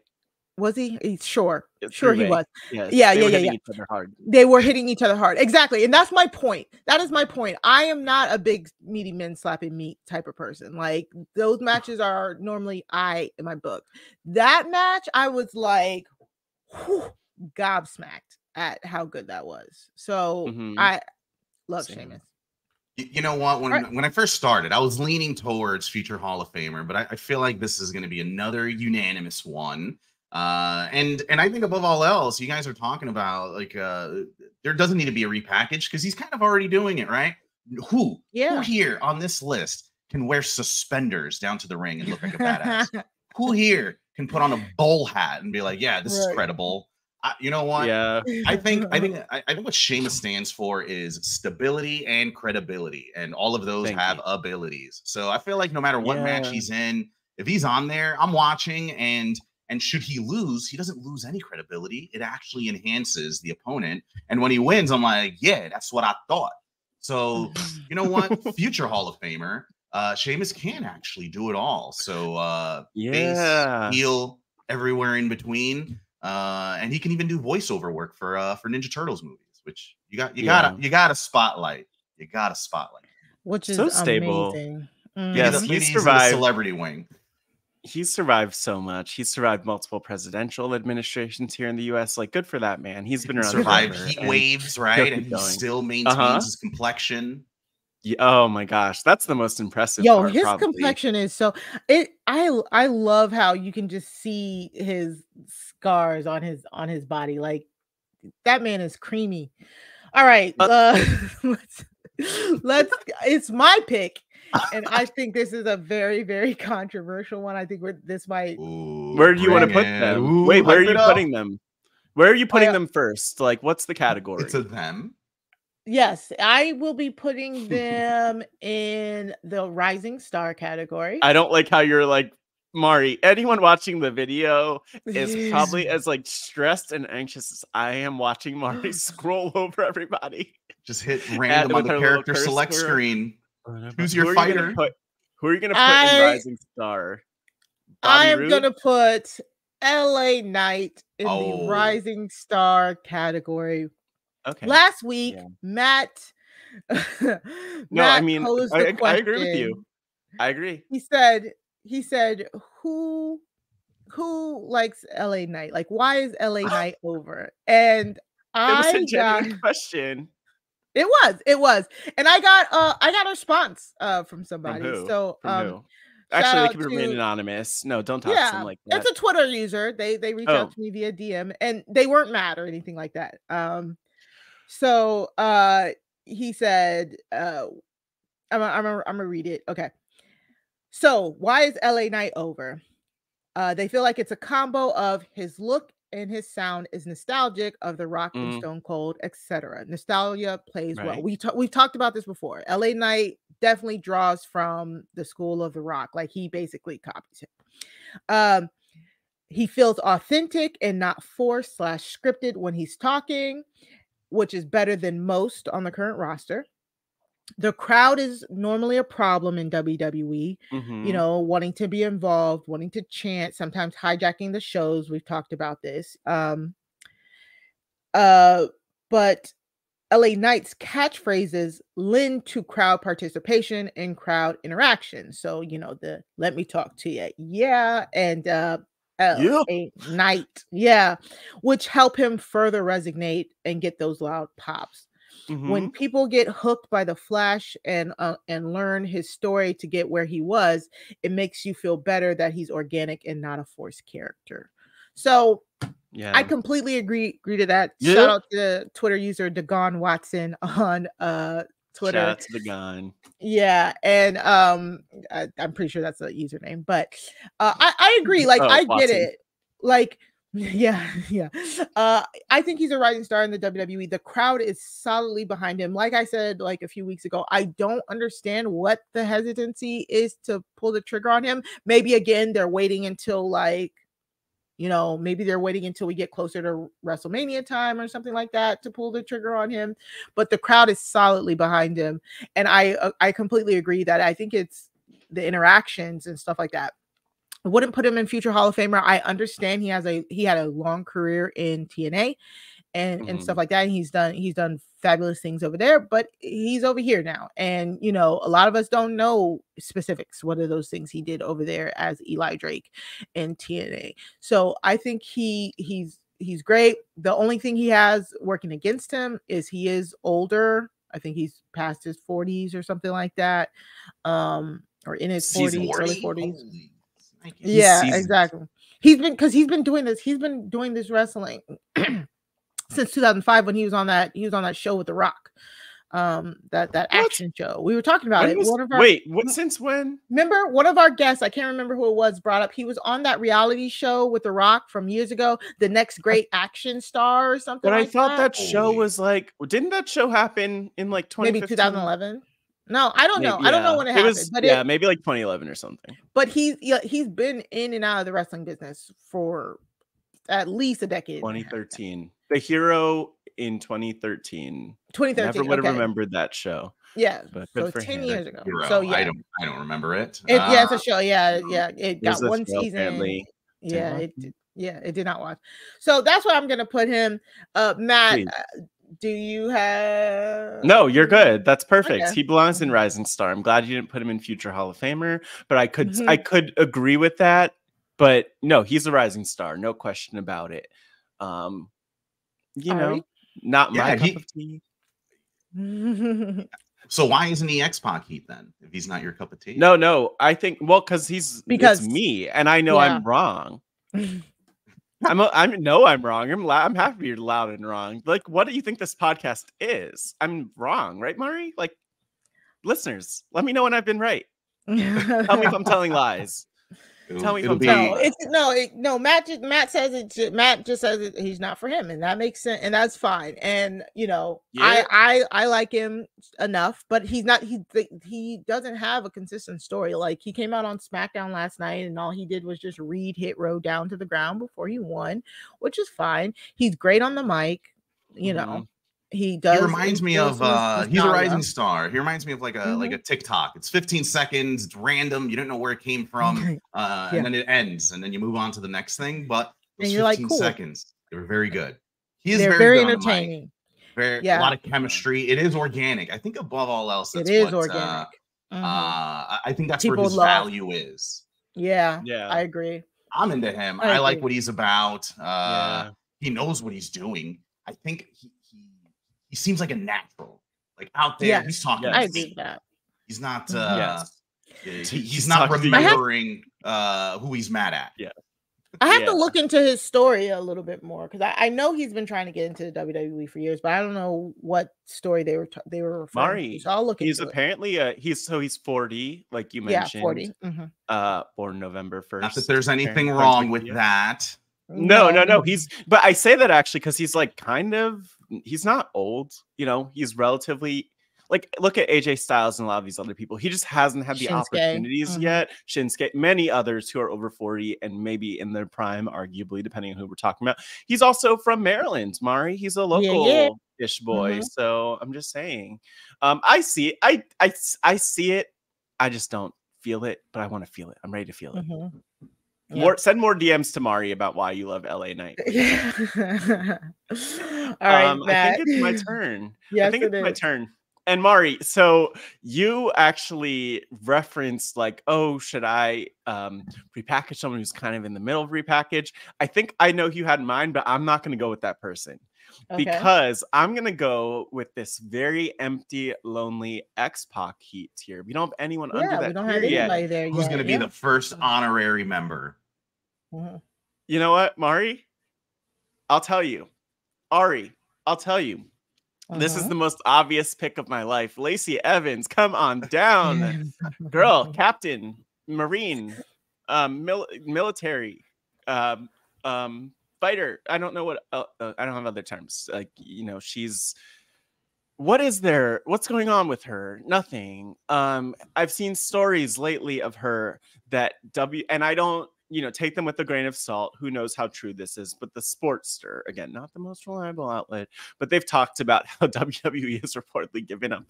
Was he? Sure. Sure he was. Yes. Yeah, they yeah, were yeah, hitting yeah. each other hard. They were hitting each other hard. Exactly. And that's my point. That is my point. I am not a big meaty men slapping meat type of person. Like, those matches are normally I in my book. That match, I was like, whew, gobsmacked at how good that was. So mm-hmm. I love Same. Sheamus. You know what? When, right. when I first started, I was leaning towards future Hall of Famer, but I, I feel like this is going to be another unanimous one. Uh, and and I think above all else, you guys are talking about like uh, there doesn't need to be a repackage because he's kind of already doing it, right? Who, yeah. who here on this list can wear suspenders down to the ring and look like a badass? Who here can put on a bowl hat and be like, yeah, this right. is credible? I, you know what? Yeah, I think I think I, I think what Sheamus stands for is stability and credibility, and all of those Thank have you. abilities. So I feel like no matter what yeah. match he's in, if he's on there, I'm watching. And. And should he lose, he doesn't lose any credibility. It actually enhances the opponent. And when he wins, I'm like, yeah, that's what I thought. So, you know what? Future Hall of Famer, uh, Sheamus can actually do it all. So, uh, yeah. face, heel, everywhere in between. Uh, and he can even do voiceover work for uh, for Ninja Turtles movies, which you got, you yeah. got, you got a spotlight. You got a spotlight. Which is so stable. Amazing. Mm. Yes, he survived the celebrity wing. He survived so much. He survived multiple presidential administrations here in the U S Like, good for that man. He's been around. Survived heat waves, right? And he still maintains uh-huh. his complexion. Yeah, oh my gosh, that's the most impressive. Yo, part, his probably. complexion is so. It. I. I love how you can just see his scars on his on his body. Like, that man is creamy. All right, uh, uh, let's. Let's. It's my pick. And I think this is a very, very controversial one. I think we're, this might. Ooh, where do you want to put them? Ooh, Wait, where are you putting them? Where are you putting I, them first? Like, what's the category? It's a them. Yes, I will be putting them in the rising star category. I don't like how you're like, Mari, anyone watching the video is probably as like stressed and anxious as I am watching Mari scroll over everybody. Just hit random on the character select squirrel. screen. Who's your who fighter? You put, who are you going to put I, in Rising Star? Bobby I am going to put L A. Knight in oh. the Rising Star category. Okay. Last week, yeah. Matt. no, Matt I mean, I, I agree with you. I agree. He said, "He said, who, who likes L A. Knight? Like, why is L A. Knight over?" And I it was a genuine got, question. It was, it was, and I got uh, I got a response uh from somebody. From who? So from um, who? Actually, they can to, remain anonymous. No, don't talk yeah, to them like that. It's a Twitter user. They they reached oh. out to me via D M, and they weren't mad or anything like that. Um, so uh, he said, uh, I'm a, I'm a, I'm gonna read it. Okay, so why is L A Knight over? Uh, they feel like it's a combo of his look and his sound is nostalgic of The Rock and mm. Stone Cold, et cetera. Nostalgia plays right. well. We we've talked about this before. L A Knight definitely draws from the school of The Rock. Like, he basically copies him. Um, he feels authentic and not forced slash scripted when he's talking, which is better than most on the current roster. The crowd is normally a problem in W W E, mm-hmm. you know, wanting to be involved, wanting to chant, sometimes hijacking the shows. We've talked about this. Um, uh, but L A. Knight's catchphrases lend to crowd participation and crowd interaction. So, you know, the let me talk to you. Yeah. And uh, L A. Knight. Yeah. Which help him further resonate and get those loud pops. Mm-hmm. When people get hooked by the Flash and uh, and learn his story to get where he was, it makes you feel better that he's organic and not a forced character. So yeah, I completely agree, agree to that. Yeah. Shout out to Twitter user Dagon Watson on uh, Twitter. Shout out to Dagon. Yeah, and um, I, I'm pretty sure that's a username, but uh, I, I agree. Like, oh, I Watson. Get it. Like, yeah, yeah. Uh, I think he's a rising star in the W W E. The crowd is solidly behind him. Like I said, like a few weeks ago, I don't understand what the hesitancy is to pull the trigger on him. Maybe, again, they're waiting until, like, you know, maybe they're waiting until we get closer to WrestleMania time or something like that to pull the trigger on him. But the crowd is solidly behind him. And I uh, I completely agree that I think it's the interactions and stuff like that. I wouldn't put him in future Hall of Famer. I understand he has a he had a long career in T N A and, mm-hmm. and stuff like that. And he's done he's done fabulous things over there, but he's over here now. And, you know, a lot of us don't know specifics, what are those things he did over there as Eli Drake in T N A. So I think he he's he's great. The only thing he has working against him is he is older. I think he's past his forties or something like that. Um, or in his forties, early forties. Yeah, seasoned. Exactly. He's been because he's been doing this, he's been doing this wrestling since two thousand five, when he was on that he was on that show with The Rock, um, that that what? action show we were talking about. When it. Was, one of our, wait, what? Since when? Remember, one of our guests, I can't remember who it was, brought up he was on that reality show with The Rock from years ago, The Next Great Action Star or something. But like I thought that, that show was like, didn't that show happen in like twenty fifteen? Maybe two thousand eleven. No, I don't maybe, know. Yeah. I don't know when it, it happened. Was, but yeah, it, maybe like twenty eleven or something. But he's yeah, he's been in and out of the wrestling business for at least a decade. twenty thirteen. The Hero in twenty thirteen. twenty thirteen. I never would have okay. remembered that show. Yeah, but so ten him. years ago. Hero. So yeah, I don't, I don't remember it. it ah. Yeah, it's a show. Yeah, yeah, it There's got one season. Family. Yeah, it did, yeah, it did not watch. So that's what I'm gonna put him. Uh, Matt. Please. Do you have no? You're good. That's perfect. Okay. He belongs in Rising Star. I'm glad you didn't put him in future Hall of Famer, but I could mm-hmm. I could agree with that. But no, he's a Rising Star, no question about it. Um, you All know, right. not yeah, my he... cup of tea. So why isn't he X-Pac Heat then? If he's not your cup of tea? No, no. I think well, because he's because it's me, and I know yeah. I'm wrong. I'm a, I'm no, I'm wrong. I'm loud. I'm happy you're loud and wrong. Like, what do you think this podcast is? I'm wrong, right, Mari? Like, listeners, let me know when I've been right. Tell me if I'm telling lies. It'll, Tell me if I'm be... telling. No, it's, no, it, no. Matt just Matt says it. Matt just says it, he's not for him, and that makes sense, and that's fine. And you know, yeah. I I I like him enough, but he's not. He he doesn't have a consistent story. Like, he came out on SmackDown last night, and all he did was just read hit row down to the ground before he won, which is fine. He's great on the mic, you mm-hmm. know. He does. He reminds me of uh, he's a rising star. He reminds me of like a mm-hmm. like a TikTok. It's fifteen seconds, it's random. You don't know where it came from, uh, yeah. and then it ends, and then you move on to the next thing. But those and you're fifteen like, cool. seconds, they were very good. He is They're very, very entertaining. Very yeah. a lot of chemistry. It is organic. I think above all else, that's it is what, organic. Uh, mm-hmm. uh, I think that's People where his love. value is. Yeah, yeah, I agree. I'm into him. I, I like what he's about. Uh, yeah. He knows what he's doing. I think. He, He seems like a natural, like out there. Yes. He's talking. Yes. I think that he's not. Uh, yes. he, he's, he's not remembering have, uh, who he's mad at. Yeah, I have yeah. to look into his story a little bit more, because I, I know he's been trying to get into the W W E for years, but I don't know what story they were they were referring Mari, to. So I'll look. He's into apparently a, he's so he's forty, like you mentioned. Yeah, forty. Mm-hmm. Uh, born November first. Not that there's anything wrong with that. No, no, no. He's but I say that actually because he's like kind of. He's not old, you know, he's relatively like look at A J Styles and a lot of these other people. He just hasn't had the Shinsuke. opportunities mm-hmm. yet. Shinsuke, many others who are over forty and maybe in their prime, arguably, depending on who we're talking about. He's also from Maryland, Mari. He's a local yeah, yeah. ish boy. Mm-hmm. So I'm just saying, um, I see it. I, I, I see it. I just don't feel it, but I want to feel it. I'm ready to feel it. Mm-hmm. Yeah. More, send more D Ms to Mari about why you love L A. Knight. Yeah. All right, um, Matt. I think it's my turn. Yes, I think it it's is. my turn. And Mari, so you actually referenced like, oh, should I um, repackage someone who's kind of in the middle of repackage? I think I know who you had in mind, but I'm not going to go with that person. Okay. Because I'm going to go with this very empty, lonely X-Pac heat here. We don't have anyone yeah, under that we don't have anybody there yet. Who's going to yeah. be the first honorary member? Uh-huh. You know what, Mari? I'll tell you. Ari, I'll tell you. Uh-huh. This is the most obvious pick of my life. Lacey Evans, come on down. Girl, captain, marine, um, mil military, um, um, fighter. I don't know what, uh, uh, I don't have other terms. Like, you know, she's, what is there? What's going on with her? Nothing. Um, I've seen stories lately of her that W, and I don't, you know, take them with a grain of salt. Who knows how true this is? But the Sportster, again, not the most reliable outlet, but they've talked about how W W E has reportedly given up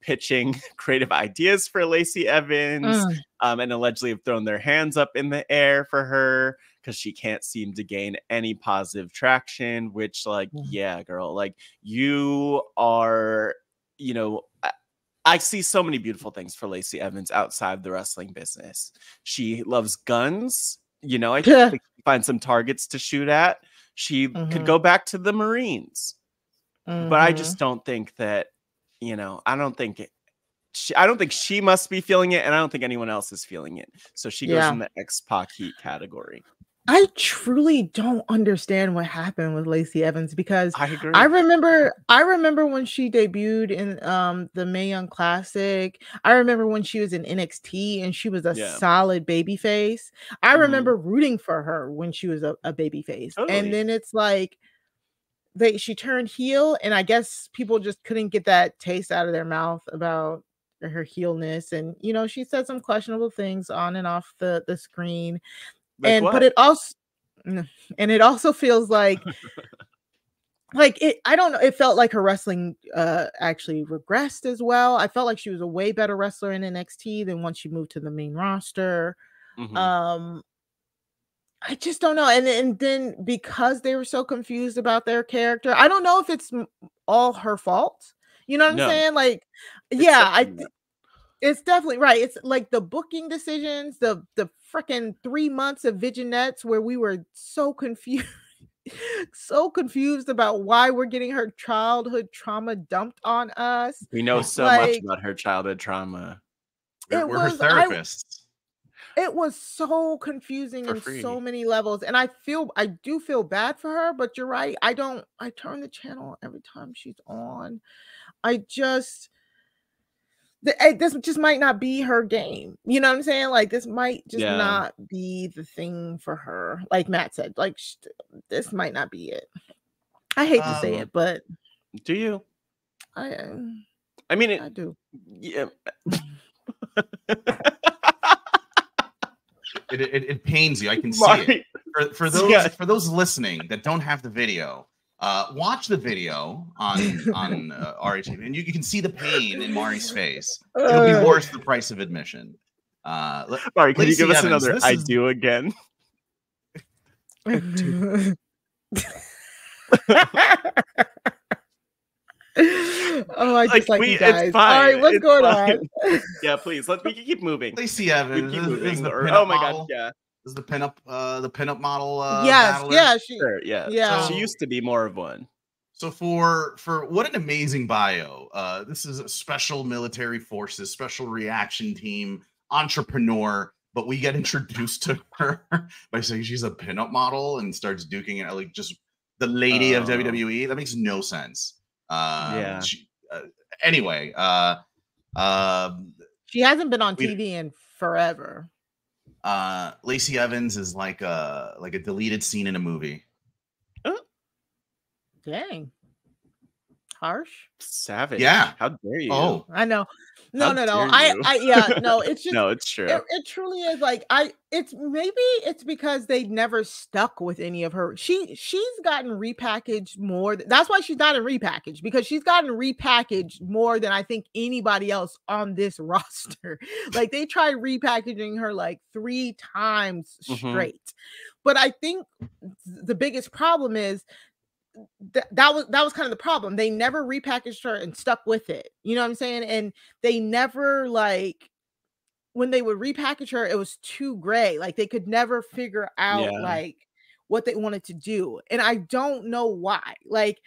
pitching creative ideas for Lacey Evans, uh. um, and allegedly have thrown their hands up in the air for her because she can't seem to gain any positive traction. Which, like, mm. yeah, girl, like you are, you know. I see so many beautiful things for Lacey Evans outside the wrestling business. She loves guns. You know, I think she can find some targets to shoot at. She mm-hmm. could go back to the Marines. Mm-hmm. But I just don't think that, you know, I don't think it. She, I don't think she must be feeling it. And I don't think anyone else is feeling it. So she goes yeah. in the X-Pac heat category. I truly don't understand what happened with Lacey Evans because I, agree. I remember I remember when she debuted in um, the Mae Young Classic. I remember when she was in N X T and she was a yeah. solid babyface. I mm. remember rooting for her when she was a, a babyface. Totally. And then it's like they she turned heel, and I guess people just couldn't get that taste out of their mouth about her heelness. And you know, she said some questionable things on and off the the screen. Like and what? but it also and it also feels like like it I don't know, it felt like her wrestling uh actually regressed as well. I felt like she was a way better wrestler in N X T than once she moved to the main roster. Mm-hmm. Um I just don't know. And and then because they were so confused about their character, I don't know if it's all her fault. You know what no. I'm saying? Like it's yeah, I It's definitely right. It's like the booking decisions, the the freaking three months of vignettes where we were so confused, so confused about why we're getting her childhood trauma dumped on us. We know so like, much about her childhood trauma. We're, we're was, her therapists. I, it was so confusing for in free. so many levels, and I feel I do feel bad for her. But you're right. I don't. I turn the channel every time she's on. I just. This just might not be her game. You know what I'm saying? Like this might just yeah. not be the thing for her. Like Matt said, like sh this might not be it. I hate um, to say it, but do you? I. Uh, I mean, it, I do. Yeah. it, it it pains you. I can Mari. see it. For, for those yeah. for those listening that don't have the video. Uh, watch the video on on uh, R H T V, and you, you can see the pain in Mari's face. It'll be worth the price of admission. Uh, Mari, can you give us another "I do" again? Oh, I just like, like we, you guys. All right, what's it's going fine. on? Yeah, please. Let's we can keep moving. Lacey Evans. Keep moving. Is the, the oh my model. God, yeah. Is the pinup, uh, the pinup model? Uh, yes, yeah, she, sure, yeah, yeah. So, she used to be more of one. So for for what an amazing bio. Uh, this is a special military forces, special reaction team, entrepreneur. But we get introduced to her by saying she's a pinup model and starts duking it like just the lady uh, of W W E. That makes no sense. Uh, yeah. She, uh, anyway, uh, uh, she hasn't been on we, T V in forever. Uh, Lacey Evans is like a like a deleted scene in a movie. Oh, dang! harsh, savage. Yeah, how dare you? Oh, I know. No, how no, no. I, I, yeah, no. It's just no. It's true. It, it truly is. Like I, it's maybe it's because they never stuck with any of her. She, she's gotten repackaged more. That's why she's not in repackaged, because she's gotten repackaged more than I think anybody else on this roster. Like they tried repackaging her like three times straight. Mm-hmm. But I think the biggest problem is. Th that was that was kind of the problem. They never repackaged her and stuck with it. You know what I'm saying? And they never, like, when they would repackage her, it was too gray. Like they could never figure out yeah. like what they wanted to do. And I don't know why. Like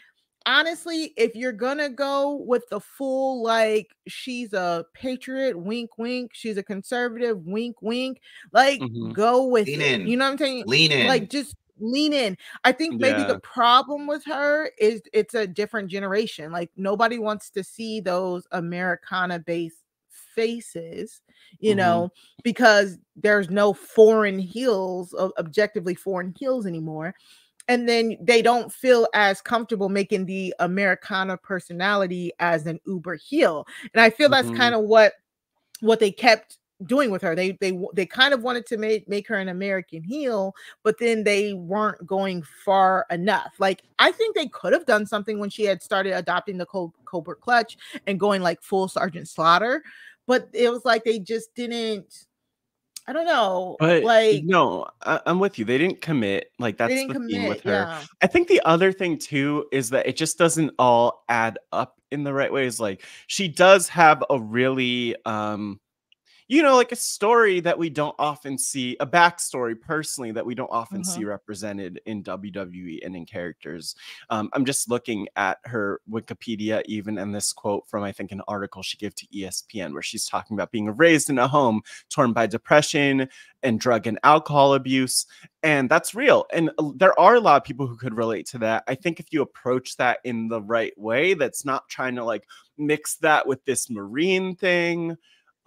honestly, if you're gonna go with the full, like, she's a patriot, wink, wink, she's a conservative, wink, wink, like mm-hmm. go with lean it. In. You know what I'm saying? Lean in. Like just. Lean in. I think maybe yeah. the problem with her is it's a different generation. Like nobody wants to see those Americana-based faces, you mm-hmm. know, because there's no foreign heels, objectively foreign heels anymore. And then they don't feel as comfortable making the Americana personality as an uber heel. And I feel mm-hmm. that's kind of what what they kept doing with her. They they they kind of wanted to make make her an American heel, but then they weren't going far enough. Like I think they could have done something when she had started adopting the Col Colbert Clutch and going like full Sergeant Slaughter, but it was like they just didn't. I don't know. But like no, I, I'm with you. They didn't commit. Like that's the commit, theme with her. Yeah. I think the other thing too is that it just doesn't all add up in the right ways. Like she does have a really um. you know, like a story that we don't often see, a backstory personally that we don't often uh-huh. see represented in W W E and in characters. Um, I'm just looking at her Wikipedia even, and this quote from, I think, an article she gave to E S P N where she's talking about being raised in a home torn by depression and drug and alcohol abuse. And that's real. And there are a lot of people who could relate to that. I think if you approach that in the right way, that's not trying to like mix that with this Marine thing.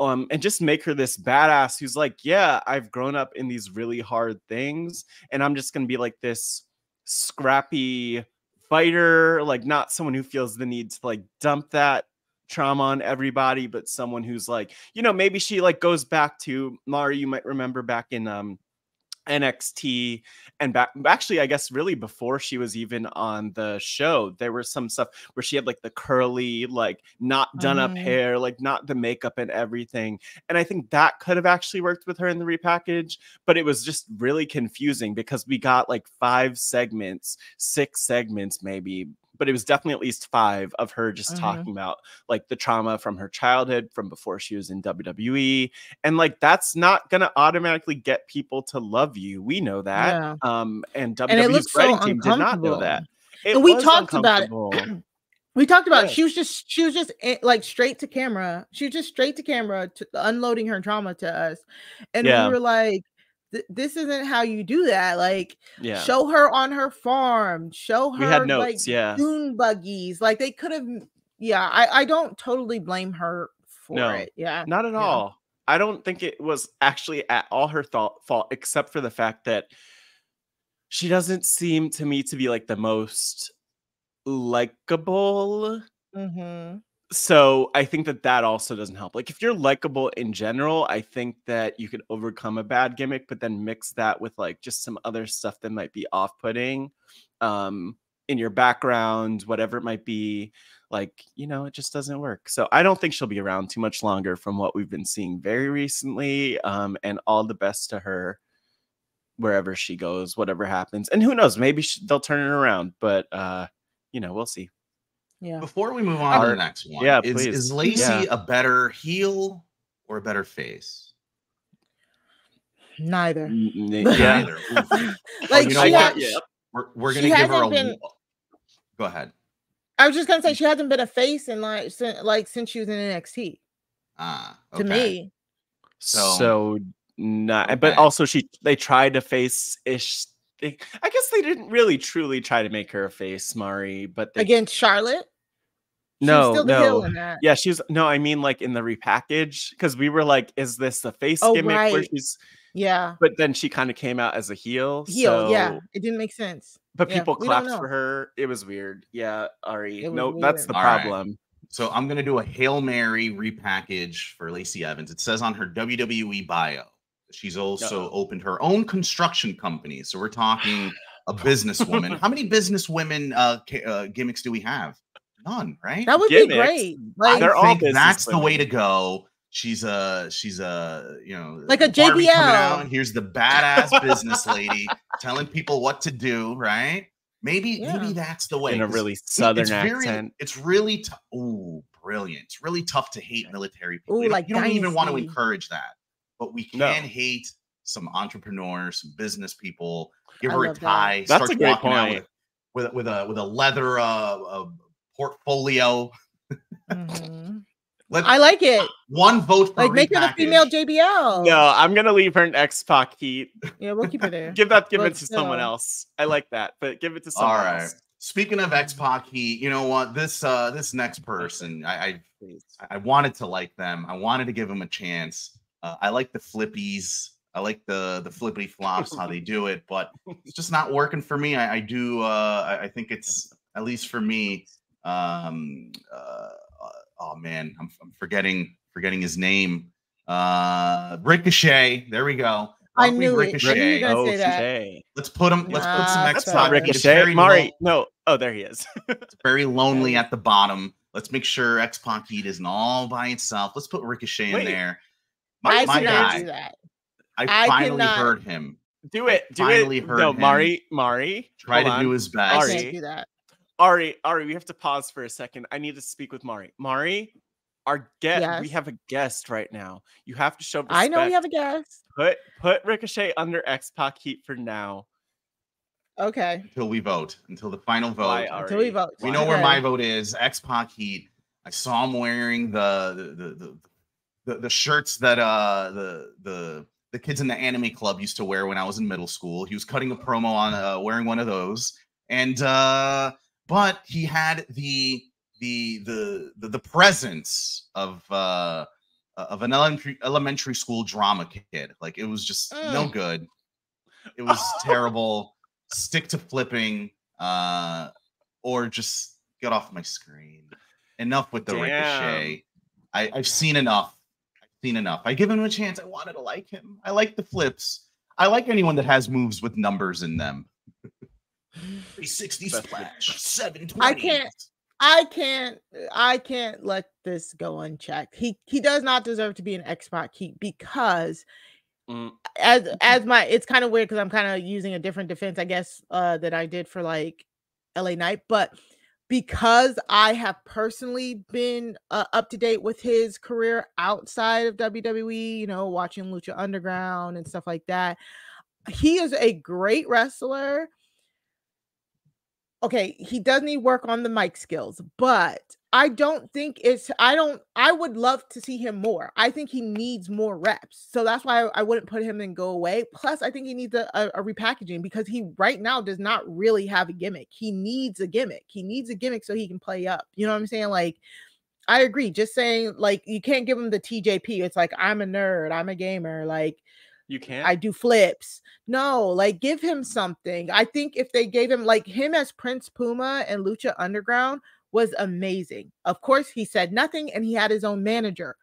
Um, and just make her this badass who's like, yeah, I've grown up in these really hard things, and I'm just gonna be like this scrappy fighter, like not someone who feels the need to like dump that trauma on everybody, but someone who's like, you know, maybe she like goes back to Mari. You might remember back in um N X T and back, actually, I guess really before she was even on the show, there was some stuff where she had like the curly, like not done up mm. hair, like not the makeup and everything. And I think that could have actually worked with her in the repackage, but it was just really confusing because we got like five segments, six segments maybe, but it was definitely at least five of her just mm-hmm. talking about like the trauma from her childhood from before she was in W W E. And like, that's not going to automatically get people to love you. We know that. Yeah. Um, and W W E's writing team did not know that. It and we talked about it. We talked about yeah. she was just she was just like straight to camera. She was just straight to camera, to, unloading her trauma to us. And yeah. we were like, this isn't how you do that. Like yeah. show her on her farm, show her we had notes, like yeah. dune buggies. Like they could have, yeah, I, I don't totally blame her for no, it. Yeah. Not at yeah. all. I don't think it was actually at all her thought fault, except for the fact that she doesn't seem to me to be like the most likable. Mm-hmm. So I think that that also doesn't help. Like if you're likable in general, I think that you could overcome a bad gimmick, but then mix that with like just some other stuff that might be off-putting um, in your background, whatever it might be. Like, you know, it just doesn't work. So I don't think she'll be around too much longer from what we've been seeing very recently. Um, and all the best to her wherever she goes, whatever happens. And who knows, maybe she, they'll turn it around, but uh, you know, we'll see. Yeah. Before we move on um, to the next one, yeah, is, is Lacey yeah. a better heel or a better face? Neither. Neither. Like, you know what? Yeah. We're, we're going to give her a... Been... Go ahead. I was just going to say, she hasn't been a face in like, since, like, since she was in N X T. Ah, okay. To me. So, so not... Okay. But also, she they tried a face-ish... They, I guess they didn't really truly try to make her a face, Mari, but... They... Against Charlotte? No, still no. That. Yeah, she's... No, I mean, like, in the repackage, because we were like, is this a face oh, gimmick right. where she's... Yeah. But then she kind of came out as a heel. Heel, so, yeah. It didn't make sense. But yeah, people clapped for her. It was weird. Yeah, Ari. No, weird. That's the All problem. Right. So I'm going to do a Hail Mary repackage for Lacey Evans. It says on her W W E bio, she's also uh-oh. opened her own construction company. So we're talking a businesswoman. How many businesswomen uh, uh, gimmicks do we have? None, right? That would gimmicks. be great. Like, I think all that's women. the way to go. She's a, she's a, you know, like a J B L. Out. Here's the badass business lady telling people what to do, right? Maybe, yeah. maybe that's the way. In a really southern it's accent. Very, it's really, ooh, brilliant. It's really tough to hate military people. Ooh, you like don't, you don't even want to encourage that. But we can no. hate some entrepreneurs, some business people. Give I her a tie. That. Start that's a great walking point. Out with, with, with, a, with a leather uh, a portfolio. Mm-hmm. Let, I like it. One vote for like make her the female J B L. No, I'm gonna leave her an X-Pac heat. Yeah, we'll keep her there. give that, give but it to still. someone else. I like that, but give it to someone All right. else. Speaking of X-Pac heat, you know what? This uh, this next person, I, I I wanted to like them. I wanted to give them a chance. Uh, I like the flippies. I like the the flippity flops how they do it, but it's just not working for me. I, I do. Uh, I, I think it's at least for me. Um. Uh, Oh man, I'm, I'm forgetting forgetting his name. Uh, Ricochet. There we go. I Roughly knew Ricochet. It. Oh, that. Let's put him. Let's nah, put some X. That's not Ricochet. Mari. No. Oh, there he is. It's very lonely at the bottom. Let's make sure X-Pac Heat isn't all by itself. Let's put Ricochet Wait, in there. My, I my guy. Do that. I, I finally cannot. heard him. Do it. I do finally it. Heard no, him. Mari. Mari. Try Hold to on. do his best. Mari. I can't do that. Ari, Ari, we have to pause for a second. I need to speak with Mari. Mari, our guest, yes. we have a guest right now. You have to show respect. I know we have a guest. Put put Ricochet under X-Pac heat for now. Okay. Until we vote. Until the final vote. Why, Ari? Until we vote. We know okay. where my vote is. X-Pac heat. I saw him wearing the the the the, the shirts that uh the the the kids in the anime club used to wear when I was in middle school. He was cutting a promo on uh, wearing one of those, and uh. But he had the the the the, the presence of uh, of an elementary elementary school drama kid. Like it was just mm. no good. It was terrible. Stick to flipping, uh, or just get off my screen. Enough with the Damn. Ricochet. I, I've seen enough. I've seen enough. I give him a chance. I wanted to like him. I like the flips. I like anyone that has moves with numbers in them. three sixty splash, seven twenty. I can't, I can't, I can't let this go unchecked. He he does not deserve to be an X-Pac heat because mm. as as my it's kind of weird because I'm kind of using a different defense, I guess, uh, that I did for like L A Knight, but because I have personally been uh, up to date with his career outside of W W E, you know, watching Lucha Underground and stuff like that. He is a great wrestler. Okay, he does need work on the mic skills, but I don't think it's, I don't, I would love to see him more. I think he needs more reps. So that's why I, I wouldn't put him and go away. Plus, I think he needs a, a, a repackaging because he right now does not really have a gimmick. He needs a gimmick. He needs a gimmick so he can play up. You know what I'm saying? Like, I agree. Just saying, like, you can't give him the T J P. It's like, I'm a nerd. I'm a gamer. Like, you can't. I do flips. No, like give him something. I think if they gave him like him as Prince Puma and Lucha Underground was amazing. Of course, he said nothing and he had his own manager.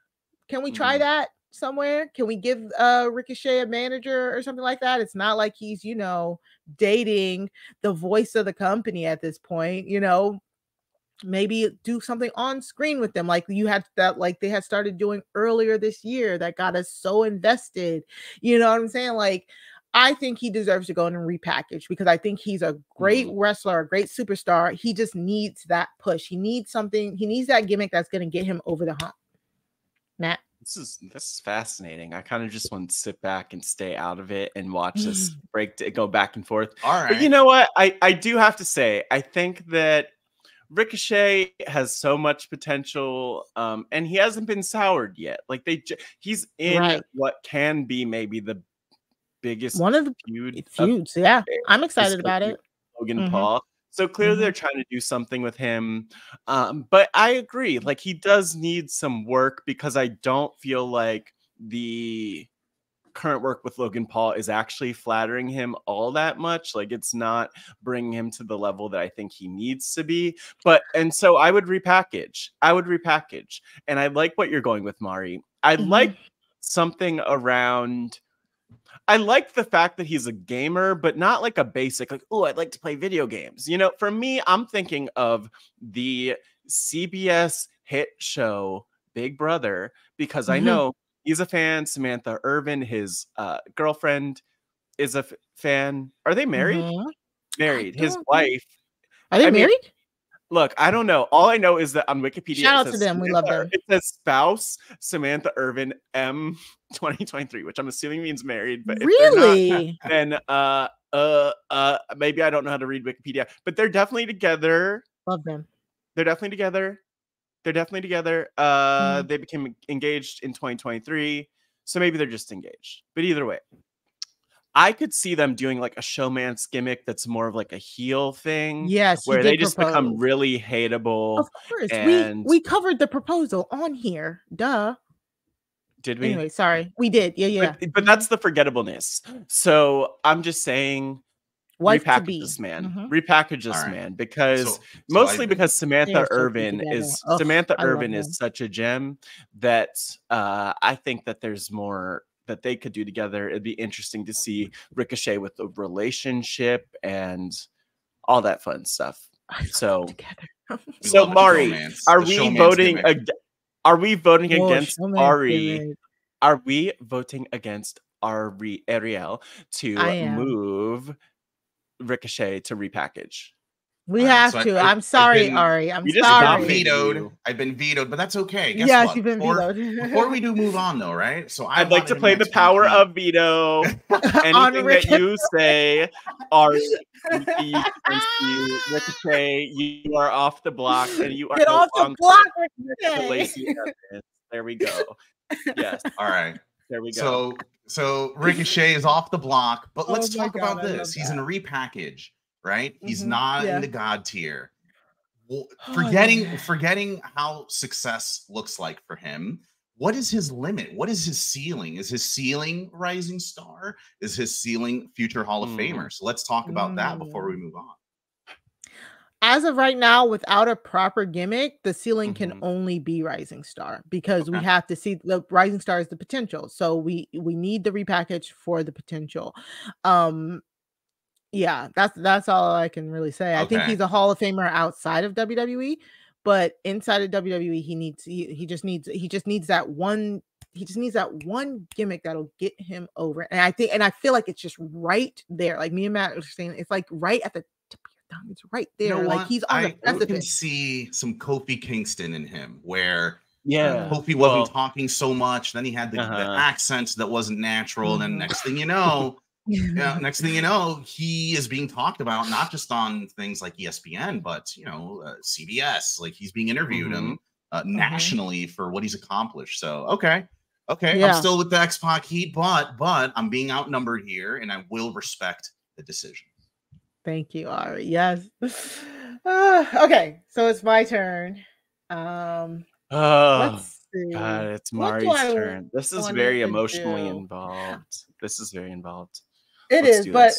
Can we try mm. that somewhere? Can we give uh, Ricochet a manager or something like that? It's not like he's, you know, dating the voice of the company at this point, you know. Maybe do something on screen with them like you had that like they had started doing earlier this year that got us so invested. You know what I'm saying? Like I think he deserves to go in and repackage because I think he's a great wrestler, a great superstar. He just needs that push. He needs something. He needs that gimmick that's going to get him over the hump. Matt? This is this is fascinating. I kind of just want to sit back and stay out of it and watch this break to go back and forth. All right. But you know what? I, I do have to say, I think that Ricochet has so much potential, um, and he hasn't been soured yet. Like they, he's in right. what can be maybe the biggest one of the feud feuds. Of yeah, I'm excited about it. Logan mm-hmm. Paul. So clearly mm-hmm. they're trying to do something with him. Um, but I agree. Like he does need some work because I don't feel like the current work with Logan Paul is actually flattering him all that much. Like, it's not bringing him to the level that I think he needs to be. But, and so I would repackage. I would repackage. And I like what you're going with, Mari. I mm-hmm. like something around... I like the fact that he's a gamer, but not like a basic, like, oh, I'd like to play video games. You know, for me, I'm thinking of the C B S hit show Big Brother, because mm-hmm. I know he's a fan. Samantha Irvin, his uh, girlfriend, is a f fan. Are they married? Mm-hmm. Married. His wife. Are they I married? Mean, look, I don't know. All I know is that on Wikipedia, shout out to them. Samantha, we love them. It says spouse Samantha Irvin M twenty twenty-three, which I'm assuming means married. But if really, they're not, then uh, uh, uh, maybe I don't know how to read Wikipedia. But they're definitely together. Love them. They're definitely together. They're definitely together. Uh, mm-hmm. They became engaged in twenty twenty-three, so maybe they're just engaged. But either way, I could see them doing like a showman's gimmick that's more of like a heel thing. Yes, where they just propose. Become really hateable. Of course, and... we we covered the proposal on here. Duh. Did we? Anyway, sorry, we did. Yeah, yeah. But, but that's the forgettableness. So I'm just saying, wife repackage to be. This man. Mm-hmm. Repackage this right. man, because so, mostly so because Samantha Irvin is Ugh, Samantha Irvin is such a gem that uh, I think that there's more that they could do together. It'd be interesting to see Ricochet with the relationship and all that fun stuff. So, so Mari, are we voting? Ag are we voting Whoa, against Ari? Are we voting against Ari Ariel to move Ricochet to repackage? We right, have so to. I, I'm sorry, been, Ari. I'm sorry. I've been vetoed. I've been vetoed, but that's okay. Guess yes, what? You've been before, vetoed. Before we do move on, though, right? So I I'd like to play the power week. Of veto. Anything that you say, Ari, Ricochet, you are off the block, and you are get no off the block, Ricochet. Lacey Evans. There we go. Yes. All right. There we go. So, so Ricochet is off the block, but oh let's talk God, about I this. He's that. In a repackage. Right, mm-hmm. he's not yeah. in the God tier. Well, forgetting, oh, forgetting how success looks like for him. What is his limit? What is his ceiling? Is his ceiling rising star? Is his ceiling future Hall of mm. Famer? So let's talk about mm. that before we move on. As of right now, without a proper gimmick, the ceiling mm-hmm. can only be rising star, because okay. we have to see the rising star is the potential. So we we need the repackage for the potential. Um. Yeah, that's that's all I can really say. Okay. I think he's a Hall of Famer outside of W W E, but inside of W W E, he needs he, he just needs he just needs that one he just needs that one gimmick that'll get him over. And I think and I feel like it's just right there. Like me and Matt are saying, it's like right at the tip of your thumb. It's right there. You know, like he's on the precipice. I can see some Kofi Kingston in him, where yeah, Kofi well, wasn't talking so much. Then he had the, uh-huh. the accent that wasn't natural. And then next thing you know. Yeah, next thing you know, he is being talked about not just on things like E S P N, but you know, uh, C B S. Like he's being interviewed mm-hmm. him uh, nationally mm-hmm. for what he's accomplished. So okay, okay, yeah. I'm still with the X-Pac heat, but but I'm being outnumbered here, and I will respect the decision. Thank you, Ari. Yes. Uh, okay, so it's my turn. Um, oh, let's see. God, it's Mari's turn. This is very emotionally do? involved. This is very involved. It Let's is, but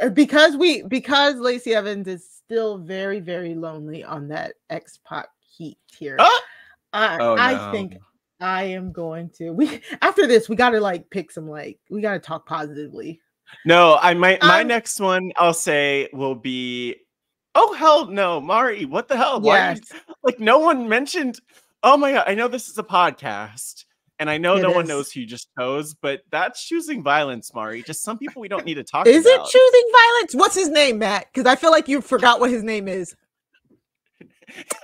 this. because we because Lacey Evans is still very, very lonely on that X-Pac heat here. Oh! I, oh, I no. think I am going to. We after this, we got to like pick some like we got to talk positively. No, I might. My, my um, next one I'll say will be. Oh hell no, Mari! What the hell? Yes. Why? Like no one mentioned. Oh my god! I know this is a podcast. And I know it no is. one knows who you just chose, but that's choosing violence, Mari. Just some people we don't need to talk is about. Is it choosing violence? What's his name, Matt? Because I feel like you forgot what his name is.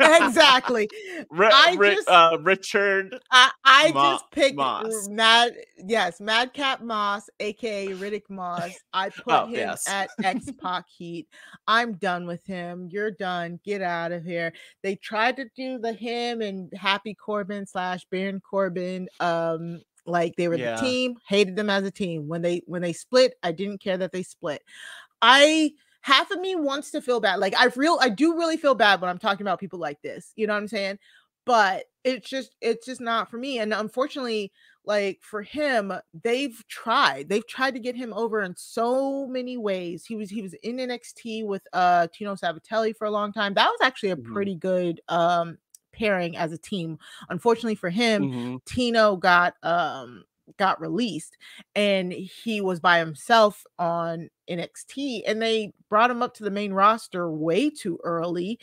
Exactly. R I just, uh, Richard I, I Ma just picked Moss. Mad, yes, Madcap Moss, a k a. Riddick Moss. I put oh, him yes. at X-Pac heat. I'm done with him. You're done. Get out of here. They tried to do the him and Happy Corbin slash Baron Corbin. Um, like they were yeah. the team. Hated them as a team. When they when they split, I didn't care that they split. I... Half of me wants to feel bad. Like I real, I do really feel bad when I'm talking about people like this. You know what I'm saying? but it's just, it's just not for me. And unfortunately, like for him, they've tried, they've tried to get him over in so many ways. He was, he was in N X T with uh, Tino Sabatelli for a long time. That was actually a mm-hmm. pretty good um, pairing as a team. Unfortunately for him, mm-hmm. Tino got, um, got released and he was by himself on N X T, and they brought him up to the main roster way too early.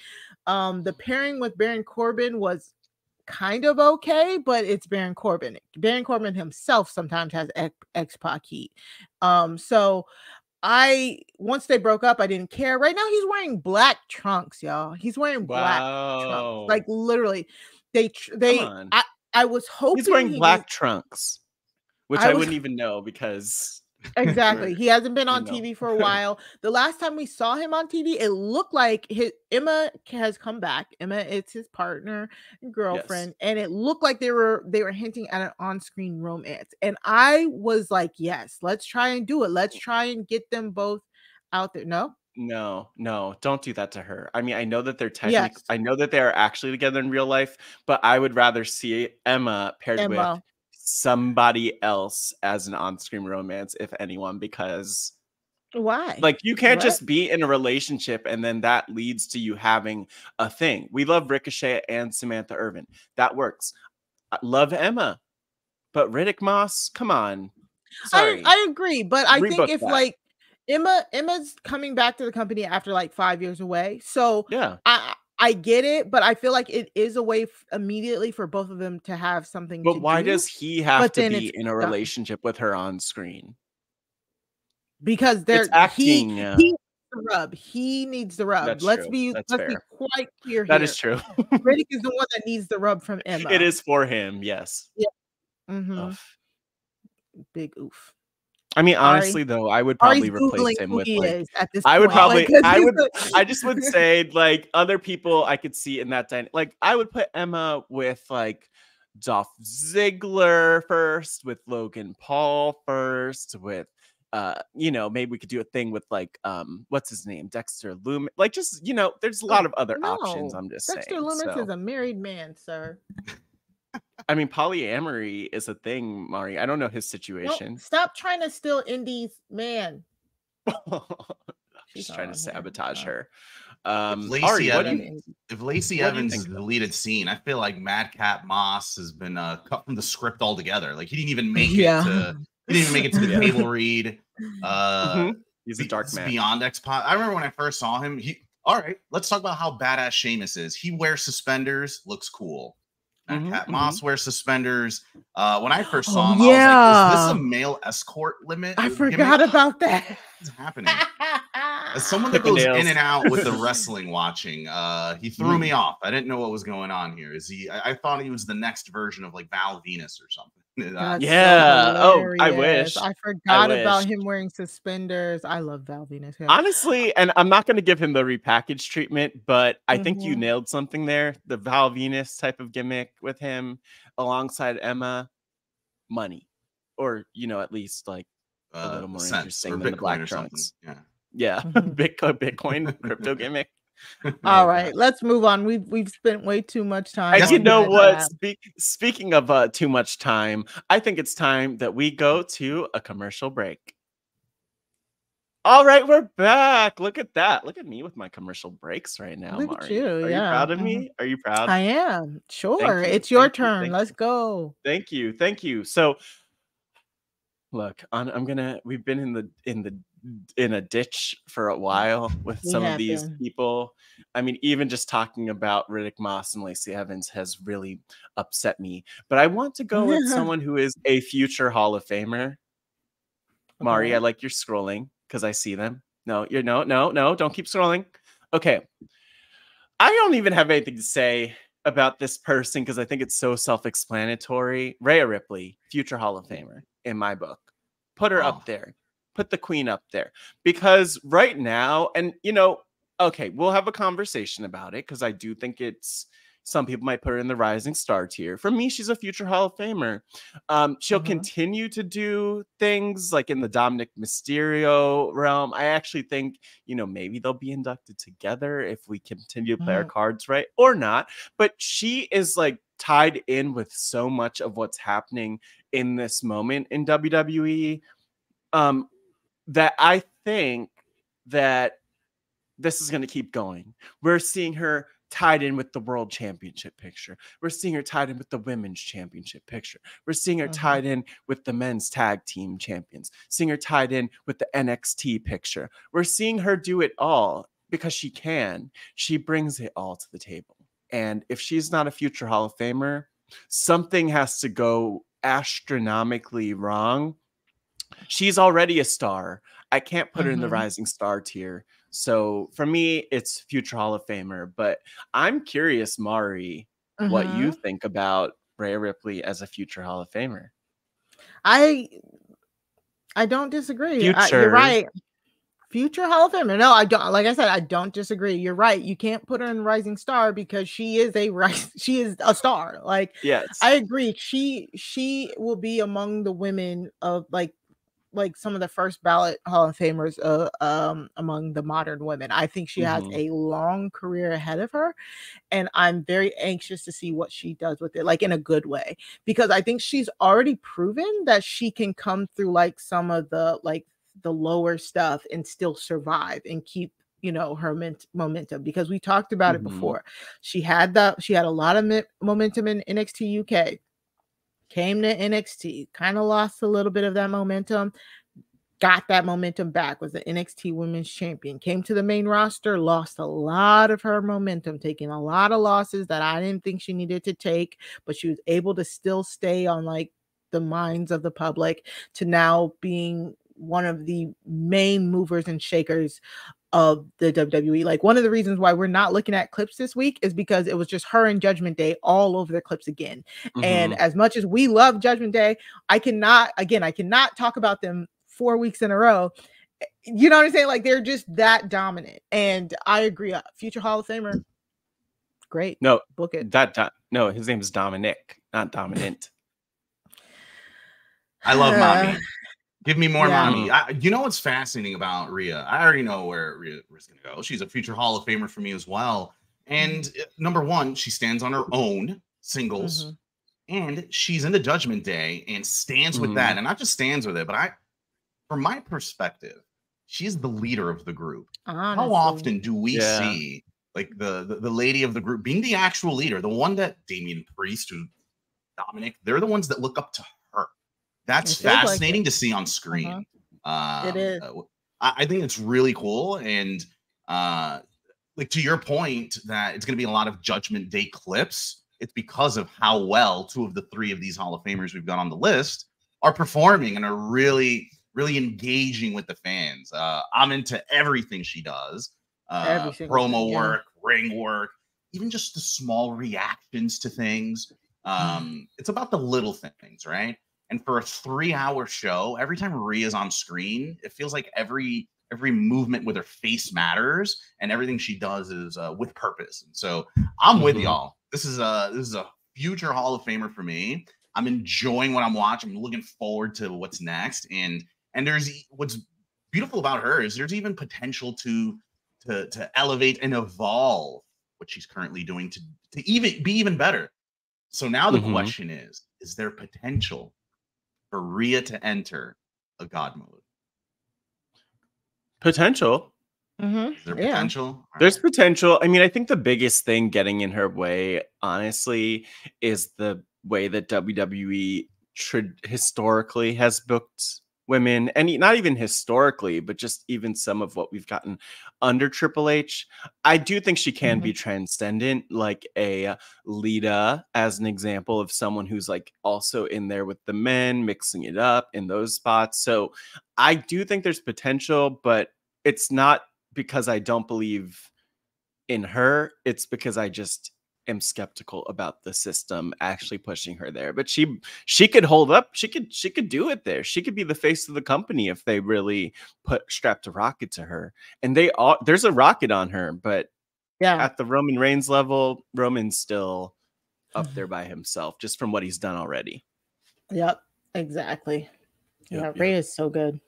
Um, the pairing with Baron Corbin was kind of okay, but it's Baron Corbin. Baron Corbin himself sometimes has X-Pac heat. Um, so I, once they broke up, I didn't care. Right now he's wearing black trunks, y'all. He's wearing black wow. trunks. Like literally they, they, I, I was hoping he's wearing he black was, trunks. Which I, I was, wouldn't even know because... Exactly. He hasn't been on no. T V for a while. The last time we saw him on T V, it looked like his Emma has come back. Emma, it's his partner and girlfriend. Yes. And it looked like they were they were hinting at an on-screen romance. And I was like, yes, let's try and do it. Let's try and get them both out there. No? No, no, don't do that to her. I mean, I know that they're technically... Yes. I know that they are actually together in real life, but I would rather see Emma paired Emma. with somebody else as an on-screen romance, if anyone, because why? Like, you can't what? just be in a relationship and then that leads to you having a thing. We love Ricochet and Samantha Irvin. That works. I love Emma, but Riddick Moss, come on. Sorry. I, I agree, but I Rebook think if that. like Emma, Emma's coming back to the company after like five years away, so yeah, I. I get it, but I feel like it is a way f immediately for both of them to have something But to why do. does he have but to be in a relationship with her on screen? Because they're it's acting. He, he needs the rub. He needs the rub. That's let's true. be That's let's fair. be quite clear that here. That is true. Riddick is the one that needs the rub from Emma. It is for him, yes. Yeah. Mm-hmm. Oof. Big oof. I mean, honestly, Ari, though, I would probably Ari's replace him with, like, at this I would point. probably, like, I would, I just would say, like, other people I could see in that, like, I would put Emma with, like, Dolph Ziggler first, with Logan Paul first, with, uh, you know, maybe we could do a thing with, like, um, what's his name? Dexter Lumis. Like, just, you know, there's a lot of other no, options, I'm just Dexter saying. Dexter Lumis so. is a married man, sir. I mean, polyamory is a thing, Mari. I don't know his situation. Nope. Stop trying to steal Indy's man. She's trying to sabotage her. her. Um, if Lacey Ari, Evans, you, if Lacey Evans is the deleted scene, I feel like Madcap Moss has been uh, cut from the script altogether. Like, he didn't even make yeah. it to he didn't even make it to the table read. Uh, mm-hmm. He's a dark man. Beyond X-Pac. I remember when I first saw him. He all right. Let's talk about how badass Sheamus is. He wears suspenders, looks cool. Mm-hmm, Cat Moss mm-hmm. wears suspenders. Uh, when I first saw him, oh, yeah. I was like, is this a male escort limit? I forgot about that. What's happening? As someone that goes in and out with the wrestling watching, uh, he threw mm. me off. I didn't know what was going on here. Is he? I, I thought he was the next version of, like, Val Venis or something. That's yeah. So oh, I wish. I forgot I wish. about him wearing suspenders. I love Val Venis. Yeah. Honestly, and I'm not going to give him the repackaged treatment, but I mm-hmm. think you nailed something there. The Val Venis type of gimmick with him alongside Emma, money, or, you know, at least like uh, a little more sense, interesting than Bitcoin the black trunks. Yeah. Yeah, mm-hmm. Bitcoin, crypto gimmick. All right, let's move on. We've we've spent way too much time. And you know what? Spe speaking of uh, too much time, I think it's time that we go to a commercial break. All right, we're back. Look at that. Look at me with my commercial breaks right now, Look Mari. At you, Are yeah. you proud of me? Are you proud? I am. Sure. You. It's your Thank turn. You. Let's you. go. Thank you. Thank you. So, look, I'm, I'm gonna. We've been in the in the. in a ditch for a while with some of these people. I mean, even just talking about Riddick Moss and Lacey Evans has really upset me. But I want to go with someone who is a future Hall of Famer. Mari, I like your scrolling because I see them. No, you're no, no, no, don't keep scrolling. Okay. I don't even have anything to say about this person because I think it's so self-explanatory. Rhea Ripley, future Hall of Famer in my book. Put her oh. up there. Put the queen up there, because right now, and you know, okay, we'll have a conversation about it because I do think it's Some people might put her in the rising star tier. For me, she's a future Hall of Famer. Um, she'll mm-hmm. continue to do things like in the Dominic Mysterio realm. I actually think, you know, maybe they'll be inducted together if we continue to play mm-hmm. our cards right or not. But she is like tied in with so much of what's happening in this moment in W W E um, that I think that this is going to keep going. We're seeing her tied in with the world championship picture. We're seeing her tied in with the women's championship picture. We're seeing her mm-hmm. tied in with the men's tag team champions. Seeing her tied in with the N X T picture. We're seeing her do it all because she can. She brings it all to the table. And if she's not a future Hall of Famer, something has to go astronomically wrong. She's already a star. I can't put mm-hmm. her in the rising star tier. So for me, it's future Hall of Famer. But I'm curious, Mari, mm-hmm. what you think about Rhea Ripley as a future Hall of Famer. I I don't disagree. Future. I, you're right. Future Hall of Famer. No, I don't. Like I said, I don't disagree. You're right. You can't put her in rising star because she is a rise, she is a star. Like, yes, I agree. She she will be among the women of like. like some of the first ballot Hall of Famers uh, um, among the modern women. I think she mm-hmm. has a long career ahead of her, and I'm very anxious to see what she does with it, like in a good way, because I think she's already proven that she can come through like some of the, like the lower stuff and still survive and keep, you know, her momentum, because we talked about mm-hmm. it before. She had that, she had a lot of momentum in N X T U K. Came to N X T, kind of lost a little bit of that momentum, got that momentum back, was the N X T Women's Champion, came to the main roster, lost a lot of her momentum, taking a lot of losses that I didn't think she needed to take, but she was able to still stay on like the minds of the public to now being one of the main movers and shakers of the W W E. Like, one of the reasons why we're not looking at clips this week is because it was just her and Judgment Day all over the clips again. Mm-hmm. And as much as we love Judgment Day, I cannot, again, I cannot talk about them four weeks in a row. You know what I'm saying? Like, they're just that dominant. And I agree. Uh, future Hall of Famer. Great. No, book it. That, that, no, his name is Dominic, not Dominant. I love mommy. Uh, Give me more yeah. mommy. I, you know what's fascinating about Rhea? I already know where Rhea is going to go. She's a future Hall of Famer for me as well. And mm-hmm. number one, she stands on her own singles. Mm-hmm. And she's in the Judgment Day and stands mm-hmm. with that. And not just stands with it, but I, from my perspective, she's the leader of the group. Honestly. How often do we yeah. see like the, the, the lady of the group being the actual leader? The one that Damian Priest, who Dominic, they're the ones that look up to her. That's fascinating like to see on screen. Uh-huh. um, it is. I, I think it's really cool. And uh, like to your point that it's going to be a lot of Judgment Day clips, it's because of how well two of the three of these Hall of Famers we've got on the list are performing and are really, really engaging with the fans. Uh, I'm into everything she does. Uh, promo work, yeah. ring work, even just the small reactions to things. Um, mm. It's about the little things, right? And for a three-hour show, every time Rhea's on screen, it feels like every every movement with her face matters, and everything she does is uh, with purpose. And so I'm mm-hmm. with y'all. This is a this is a future Hall of Famer for me. I'm enjoying what I'm watching. I'm looking forward to what's next. And and there's what's beautiful about her is there's even potential to to to elevate and evolve what she's currently doing to to even be even better. So now the mm-hmm. question is: is there potential for Rhea to enter a God mode? Potential. Mm-hmm. Is there potential? Yeah. There's potential. I mean, I think the biggest thing getting in her way, honestly, is the way that W W E historically has booked women, and not even historically, but just even some of what we've gotten under Triple H. I do think she can mm-hmm. be transcendent, like a Lita, as an example of someone who's like also in there with the men, mixing it up in those spots. So I do think there's potential, but it's not because I don't believe in her. It's because I just am skeptical about the system actually pushing her there. But she she could hold up. She could she could do it there. She could be the face of the company if they really put strapped a rocket to her. And they all there's a rocket on her, but Yeah. At the Roman Reigns level, Roman's still up there by himself, just from what he's done already. Yep, exactly. Yep, yeah, Rey yep. is so good.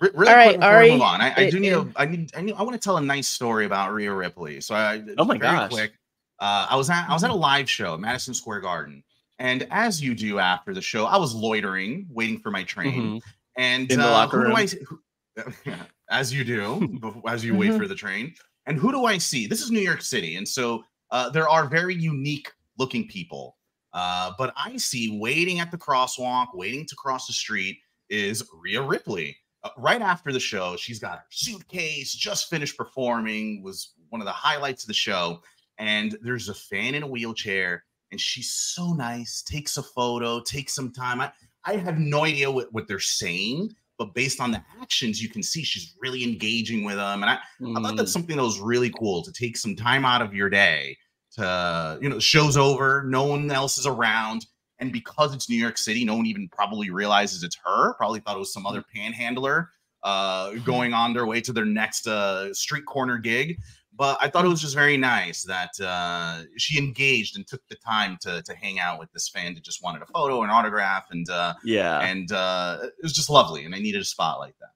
R really all right, Ari, move on. I, it, I do need. It, a, I need. I need. I want to tell a nice story about Rhea Ripley. So, I, oh my very gosh, quick. Uh, I was at. I was at a live show at Madison Square Garden, and as you do after the show, I was loitering, waiting for my train. Mm-hmm. And in the uh, locker room. Who do I, who, as you do, as you wait for the train. And who do I see? This is New York City, and so uh, there are very unique-looking people. Uh, but I see waiting at the crosswalk, waiting to cross the street, is Rhea Ripley. Uh, right after the show, she's got her suitcase, just finished performing, was one of the highlights of the show. And there's a fan in a wheelchair, and she's so nice, takes a photo, takes some time. I, I have no idea what, what they're saying, but based on the actions, you can see she's really engaging with them. And I, mm. I thought that's something that was really cool, to take some time out of your day to, you know, the show's over, no one else is around. And because it's New York City, no one even probably realizes it's her. Probably thought it was some other panhandler uh, going on their way to their next uh, street corner gig. But I thought it was just very nice that uh, she engaged and took the time to to hang out with this fan that just wanted a photo, an autograph, and uh, yeah, and uh, it was just lovely. And I needed a spot like that.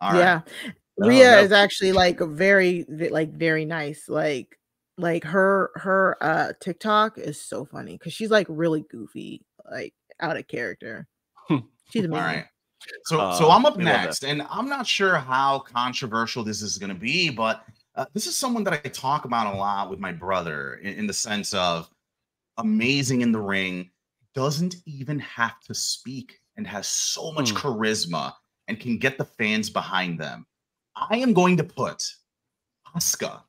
All yeah, right. Rhea oh, is no. actually like very like very nice. Like like her her uh, TikTok is so funny because she's like really goofy, like out of character. She's amazing. All right. So uh, so I'm up next, and I'm not sure how controversial this is going to be, but. Uh, this is someone that I talk about a lot with my brother in, in the sense of amazing in the ring, doesn't even have to speak and has so much mm. charisma and can get the fans behind them. I am going to put Asuka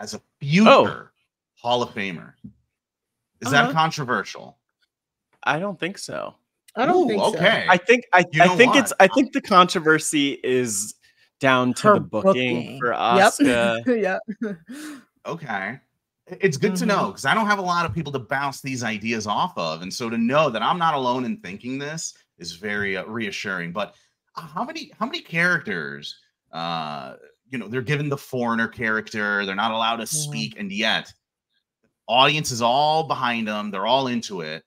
as a future oh. Hall of Famer. Is uh-huh. that controversial? I don't think so. I don't Ooh, think so. Okay. I think I, you know I think what? it's I think the controversy is down to her the booking, booking for Asuka. Yep. yep. Okay. It's good mm-hmm. to know, because I don't have a lot of people to bounce these ideas off of. And so to know that I'm not alone in thinking this is very uh, reassuring. But how many how many characters, uh, you know, they're given the foreigner character. They're not allowed to mm. speak. And yet the audience is all behind them. They're all into it.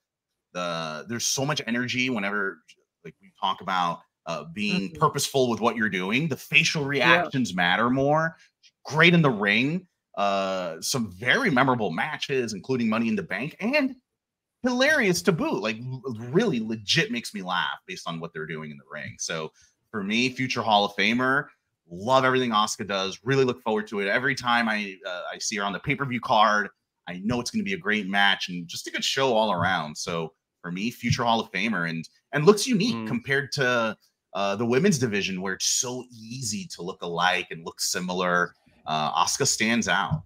The, there's so much energy whenever like we talk about Uh, being mm-hmm. purposeful with what you're doing. The facial reactions yeah. matter more. Great in the ring. Uh, some very memorable matches, including Money in the Bank. And hilarious to boot. Like, really legit makes me laugh based on what they're doing in the ring. So, for me, future Hall of Famer. Love everything Asuka does. Really look forward to it. Every time I, uh, I see her on the pay-per-view card, I know it's going to be a great match and just a good show all around. So, for me, future Hall of Famer. And, and looks unique mm. compared to... Uh, the women's division, where it's so easy to look alike and look similar. Uh, Asuka stands out.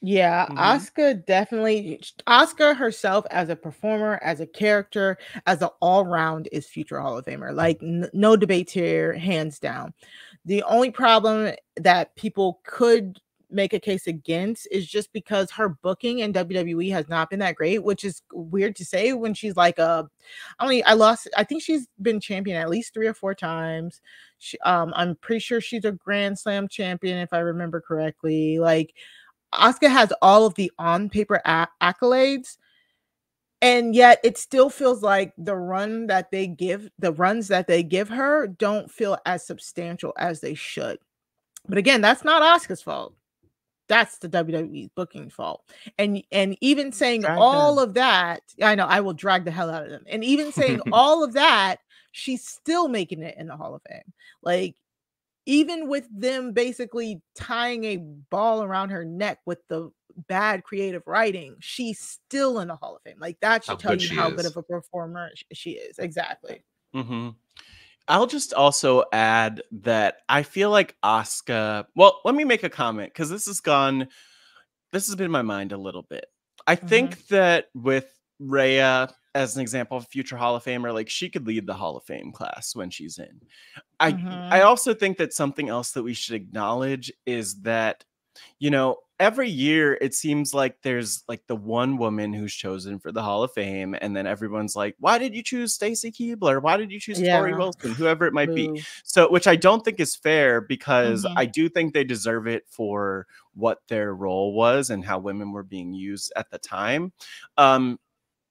Yeah, mm-hmm. Asuka definitely. Asuka herself as a performer, as a character, as an all-round is future Hall of Famer. Like, n no debates here, hands down. The only problem that people could make a case against is just because her booking in W W E has not been that great, which is weird to say when she's like a only I lost I think she's been champion at least three or four times. She, um I'm pretty sure she's a Grand Slam champion if I remember correctly. Like, Asuka has all of the on-paper accolades, and yet it still feels like the run that they give the runs that they give her don't feel as substantial as they should. But again, that's not Asuka's fault. That's the W W E booking fault. And and even saying drag all them. of that, I know I will drag the hell out of them. And even saying all of that, she's still making it in the Hall of Fame. Like, even with them basically tying a ball around her neck with the bad creative writing, she's still in the Hall of Fame. Like, that should how tell you how is. good of a performer she is. Exactly. Mm-hmm. I'll just also add that I feel like Asuka, well, let me make a comment, because this has gone, this has been in my mind a little bit. I mm-hmm. think that with Rhea, as an example of future Hall of Famer, like, she could lead the Hall of Fame class when she's in. I, mm-hmm. I also think that something else that we should acknowledge is that, you know, every year it seems like there's like the one woman who's chosen for the Hall of Fame, and then everyone's like, why did you choose Stacy Keibler? Why did you choose yeah. Tori Wilson? Whoever it might Ooh. be. So, which I don't think is fair, because mm-hmm. I do think they deserve it for what their role was and how women were being used at the time. Um,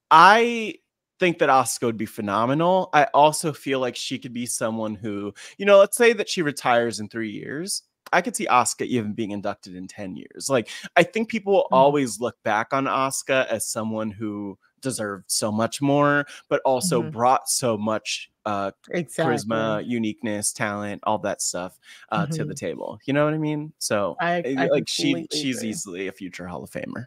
I think that Asuka would be phenomenal. I also feel like she could be someone who, you know, let's say that she retires in three years. I could see Asuka even being inducted in ten years. Like, I think people will mm. always look back on Asuka as someone who deserved so much more, but also mm. brought so much uh, exactly. charisma, uniqueness, talent, all that stuff uh, mm-hmm. to the table. You know what I mean? So I, I like she, she's agree. easily a future Hall of Famer.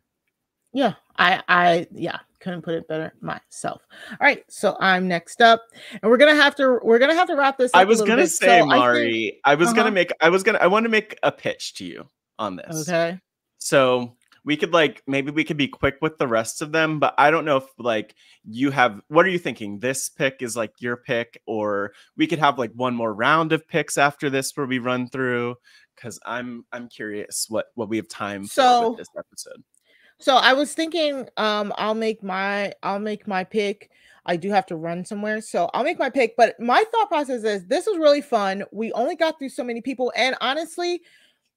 Yeah, I, I, yeah, couldn't put it better myself. All right, so I'm next up, and we're gonna have to, we're gonna have to wrap this up. I was gonna bit. say, so Mari, I, think, I was uh-huh. gonna make, I was gonna, I want to make a pitch to you on this. Okay. So we could like maybe we could be quick with the rest of them, but I don't know if like you have. What are you thinking? This pick is like your pick, or we could have like one more round of picks after this where we run through, because I'm I'm curious what what we have time so, for with this episode. So I was thinking, um, I'll make my, I'll make my pick. I do have to run somewhere, so I'll make my pick. But my thought process is this was really fun. We only got through so many people, and honestly,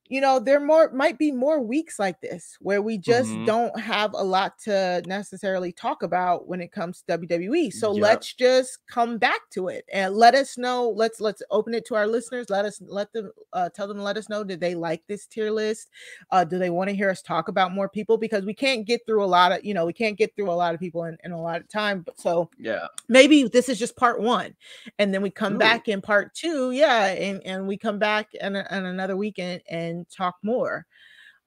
you know, there more might be more weeks like this where we just mm-hmm. don't have a lot to necessarily talk about when it comes to W W E. So yep. let's just come back to it and let us know. Let's let's open it to our listeners. Let us let them uh, tell them. Let us know. Did they like this tier list? Uh, do they want to hear us talk about more people? Because we can't get through a lot of you know we can't get through a lot of people in, in a lot of time. But so yeah, maybe this is just part one, and then we come Ooh. back in part two. Yeah, and and we come back and another weekend and. and talk more.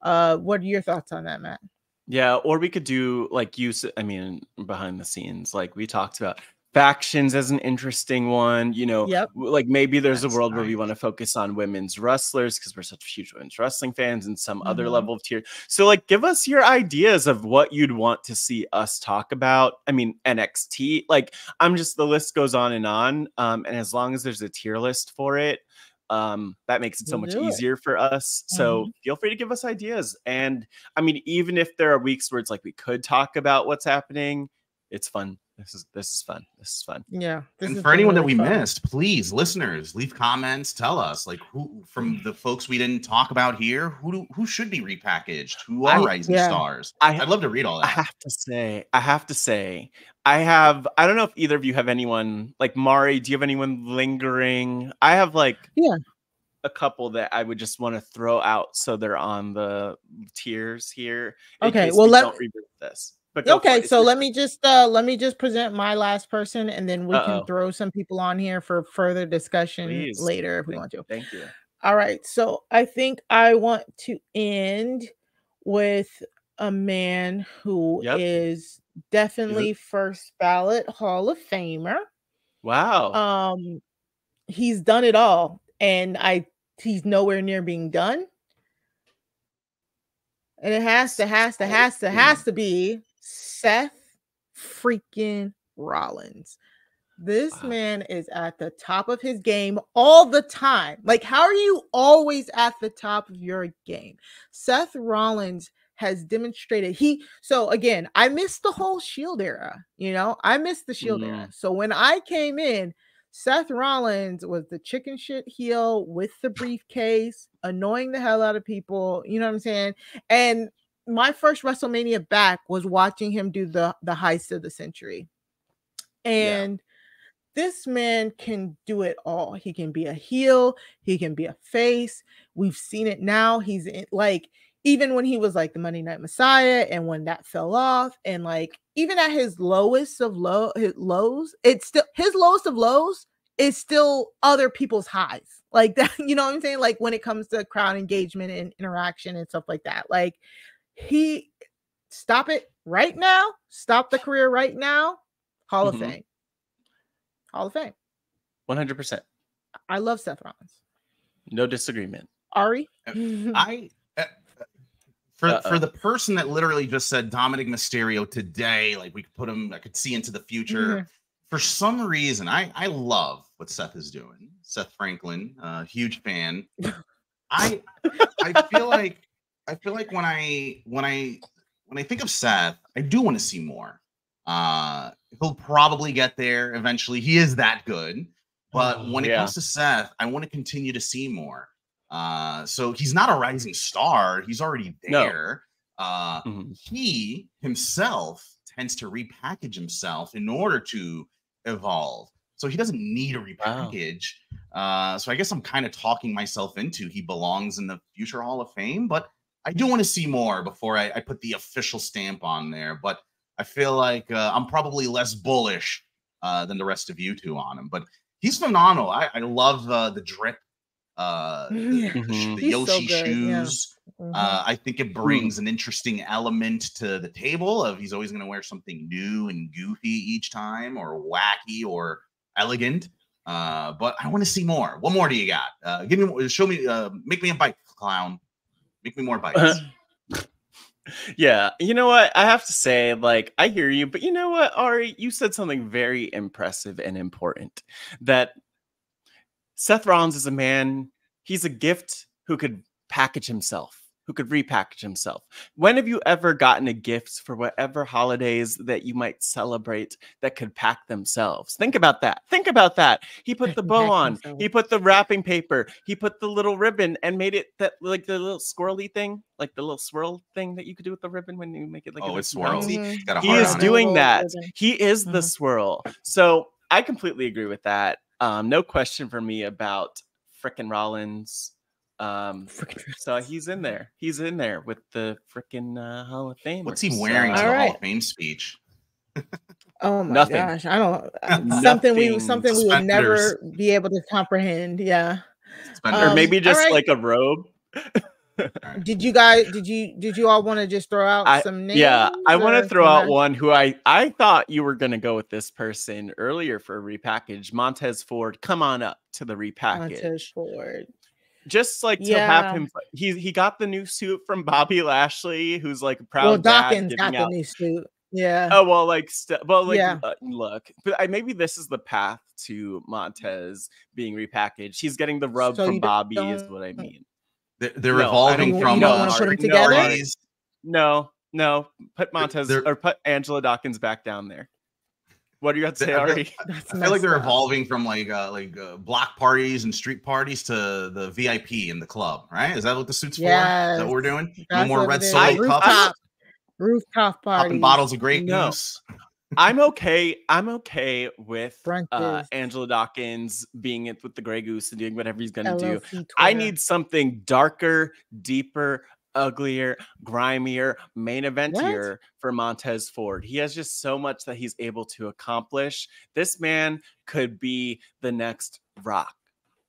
Uh what are your thoughts on that, Matt? Yeah, or we could do like you I mean behind the scenes, like we talked about factions as an interesting one, you know, yep. like maybe there's That's a world right. where we want to focus on women's wrestlers because we're such huge women's wrestling fans and some mm-hmm. other level of tier. So like give us your ideas of what you'd want to see us talk about. I mean, N X T, like I'm just the list goes on and on. Um, and as long as there's a tier list for it, Um, that makes it so much easier for us. So mm-hmm. feel free to give us ideas. And I mean, even if there are weeks where it's like we could talk about what's happening, it's fun. This is this is fun. This is fun. Yeah. And for anyone that we missed, please, listeners, leave comments. Tell us, like, who from the folks we didn't talk about here, who do, who should be repackaged? Who are rising stars? I'd love to read all that. I have to say, I have to say, I have. I don't know if either of you have anyone like Mari. Do you have anyone lingering? I have like yeah. a couple that I would just want to throw out so they're on the tiers here. Okay. Well, let's revisit this. Okay, so let me just uh let me just present my last person, and then we Uh-oh. can throw some people on here for further discussion Please. later if we thank, want to. Thank you. All right, so I think I want to end with a man who yep. is definitely yep. first ballot Hall of Famer. Wow. Um, he's done it all, and I he's nowhere near being done. And it has to, has to, has to, has to be Seth freaking Rollins. This wow. man is at the top of his game all the time. Like, how are you always at the top of your game? Seth Rollins has demonstrated he, so again, I missed the whole Shield era, you know, I missed the Shield mm-hmm. era. So when I came in, Seth Rollins was the chicken shit heel with the briefcase, annoying the hell out of people. You know what I'm saying? And my first WrestleMania back was watching him do the, the heist of the century. And yeah. this man can do it all. He can be a heel. He can be a face. We've seen it now. He's in, like, even when he was like the Monday Night Messiah and when that fell off, and like even at his lowest of low his lows, it's still his lowest of lows is still other people's highs. Like that, you know what I'm saying? Like when it comes to crowd engagement and interaction and stuff like that. Like he stop it right now, stop the career right now. Hall of mm-hmm. Fame. Hall of Fame. one hundred percent. I love Seth Rollins. No disagreement. Ari? I For, uh -oh. for the person that literally just said Dominic Mysterio today, like we could put him, I could see into the future. Mm-hmm. For some reason, I, I love what Seth is doing. Seth Franklin, uh, huge fan. I I feel like I feel like when I when I when I think of Seth, I do want to see more. Uh, he'll probably get there eventually. He is that good. But when yeah. it comes to Seth, I want to continue to see more. Uh, so he's not a rising star. He's already there. No. Uh, mm-hmm. He himself tends to repackage himself in order to evolve. So he doesn't need a repackage. Wow. Uh, so I guess I'm kind of talking myself into he belongs in the future Hall of Fame. But I do want to see more before I, I put the official stamp on there. But I feel like uh, I'm probably less bullish uh, than the rest of you two on him. But he's phenomenal. I, I love uh, the drip, uh, mm-hmm. the, the Yoshi so good, shoes. Yeah. Mm-hmm. uh, I think it brings mm-hmm. an interesting element to the table of he's always going to wear something new and goofy each time, or wacky or elegant. Uh, but I want to see more. What more do you got? Uh, give me, show me, uh, make me a bike, clown. Make me more bikes. Uh-huh. Yeah, you know what? I have to say, like, I hear you, but you know what, Ari? You said something very impressive and important, that Seth Rollins is a man, he's a gift who could package himself, who could repackage himself. When have you ever gotten a gift for whatever holidays that you might celebrate that could pack themselves? Think about that. Think about that. He put the bow on. He put the wrapping paper. He put the little ribbon and made it that, like, the little squirrely thing. Like the little swirl thing that you could do with the ribbon when you make it like oh, a swirl. Mm-hmm. He is doing that. He is the swirl. So I completely agree with that. Um, no question for me about frickin' Rollins. Um, so he's in there. He's in there with the frickin' uh, Hall of Fame. What's he wearing so. to the right. Hall of Fame speech? Oh my Nothing. gosh! I don't I, something we something Spenders. we would never be able to comprehend. Yeah, um, or maybe just right. like a robe. Right. Did you guys did you did you all want to just throw out I, some names? Yeah, I want to throw out I... one who I I thought you were going to go with this person earlier for a repackage. Montez Ford, come on up to the repackage. Montez Ford. Just like to yeah. have him he he got the new suit from Bobby Lashley, who's like a proud well, Dawkins got out. the new suit. Yeah. Oh, well, like, well, like, yeah. uh, look, but I, maybe this is the path to Montez being repackaged. He's getting the rub so from Bobby is what I mean. They're, they're no, evolving from uh, put them together? No, no. Put Montez they're, or put Angela Dawkins back down there. What do you have to say, Ari? I, I feel like they're up. evolving from like uh, like uh, block parties and street parties to the V I P in the club, right? Is that what the suit's yes. for? Is that what we're doing? That's no more red solo cups. Rooftop parties. Popping bottles of Grey Goose. No. I'm okay. I'm okay with uh, Angela Dawkins being it with the Grey Goose and doing whatever he's gonna do. I need something darker, deeper, uglier, grimier, main eventier for Montez Ford. He has just so much that he's able to accomplish. This man could be the next Rock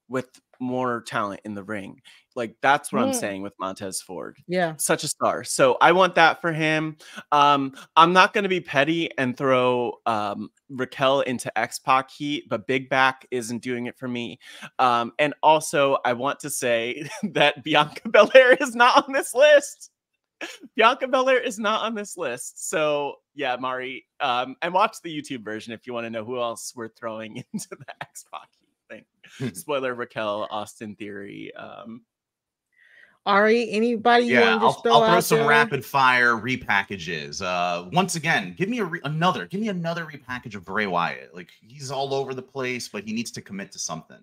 with more talent in the ring. Like, that's what yeah. I'm saying with Montez Ford. Yeah. Such a star. So I want that for him. Um, I'm not going to be petty and throw um, Raquel into X-Pac heat, but Big Back isn't doing it for me. Um, and also, I want to say that Bianca Belair is not on this list. Bianca Belair is not on this list. So, yeah, Mari, um, and watch the YouTube version if you want to know who else we're throwing into the X-Pac heat thing. Spoiler, Raquel, Austin Theory, um, Ari, anybody you yeah, want to I'll, throw, I'll throw out some there? rapid fire repackages. Uh, once again, give me a re another, give me another repackage of Bray Wyatt. Like, he's all over the place, but he needs to commit to something.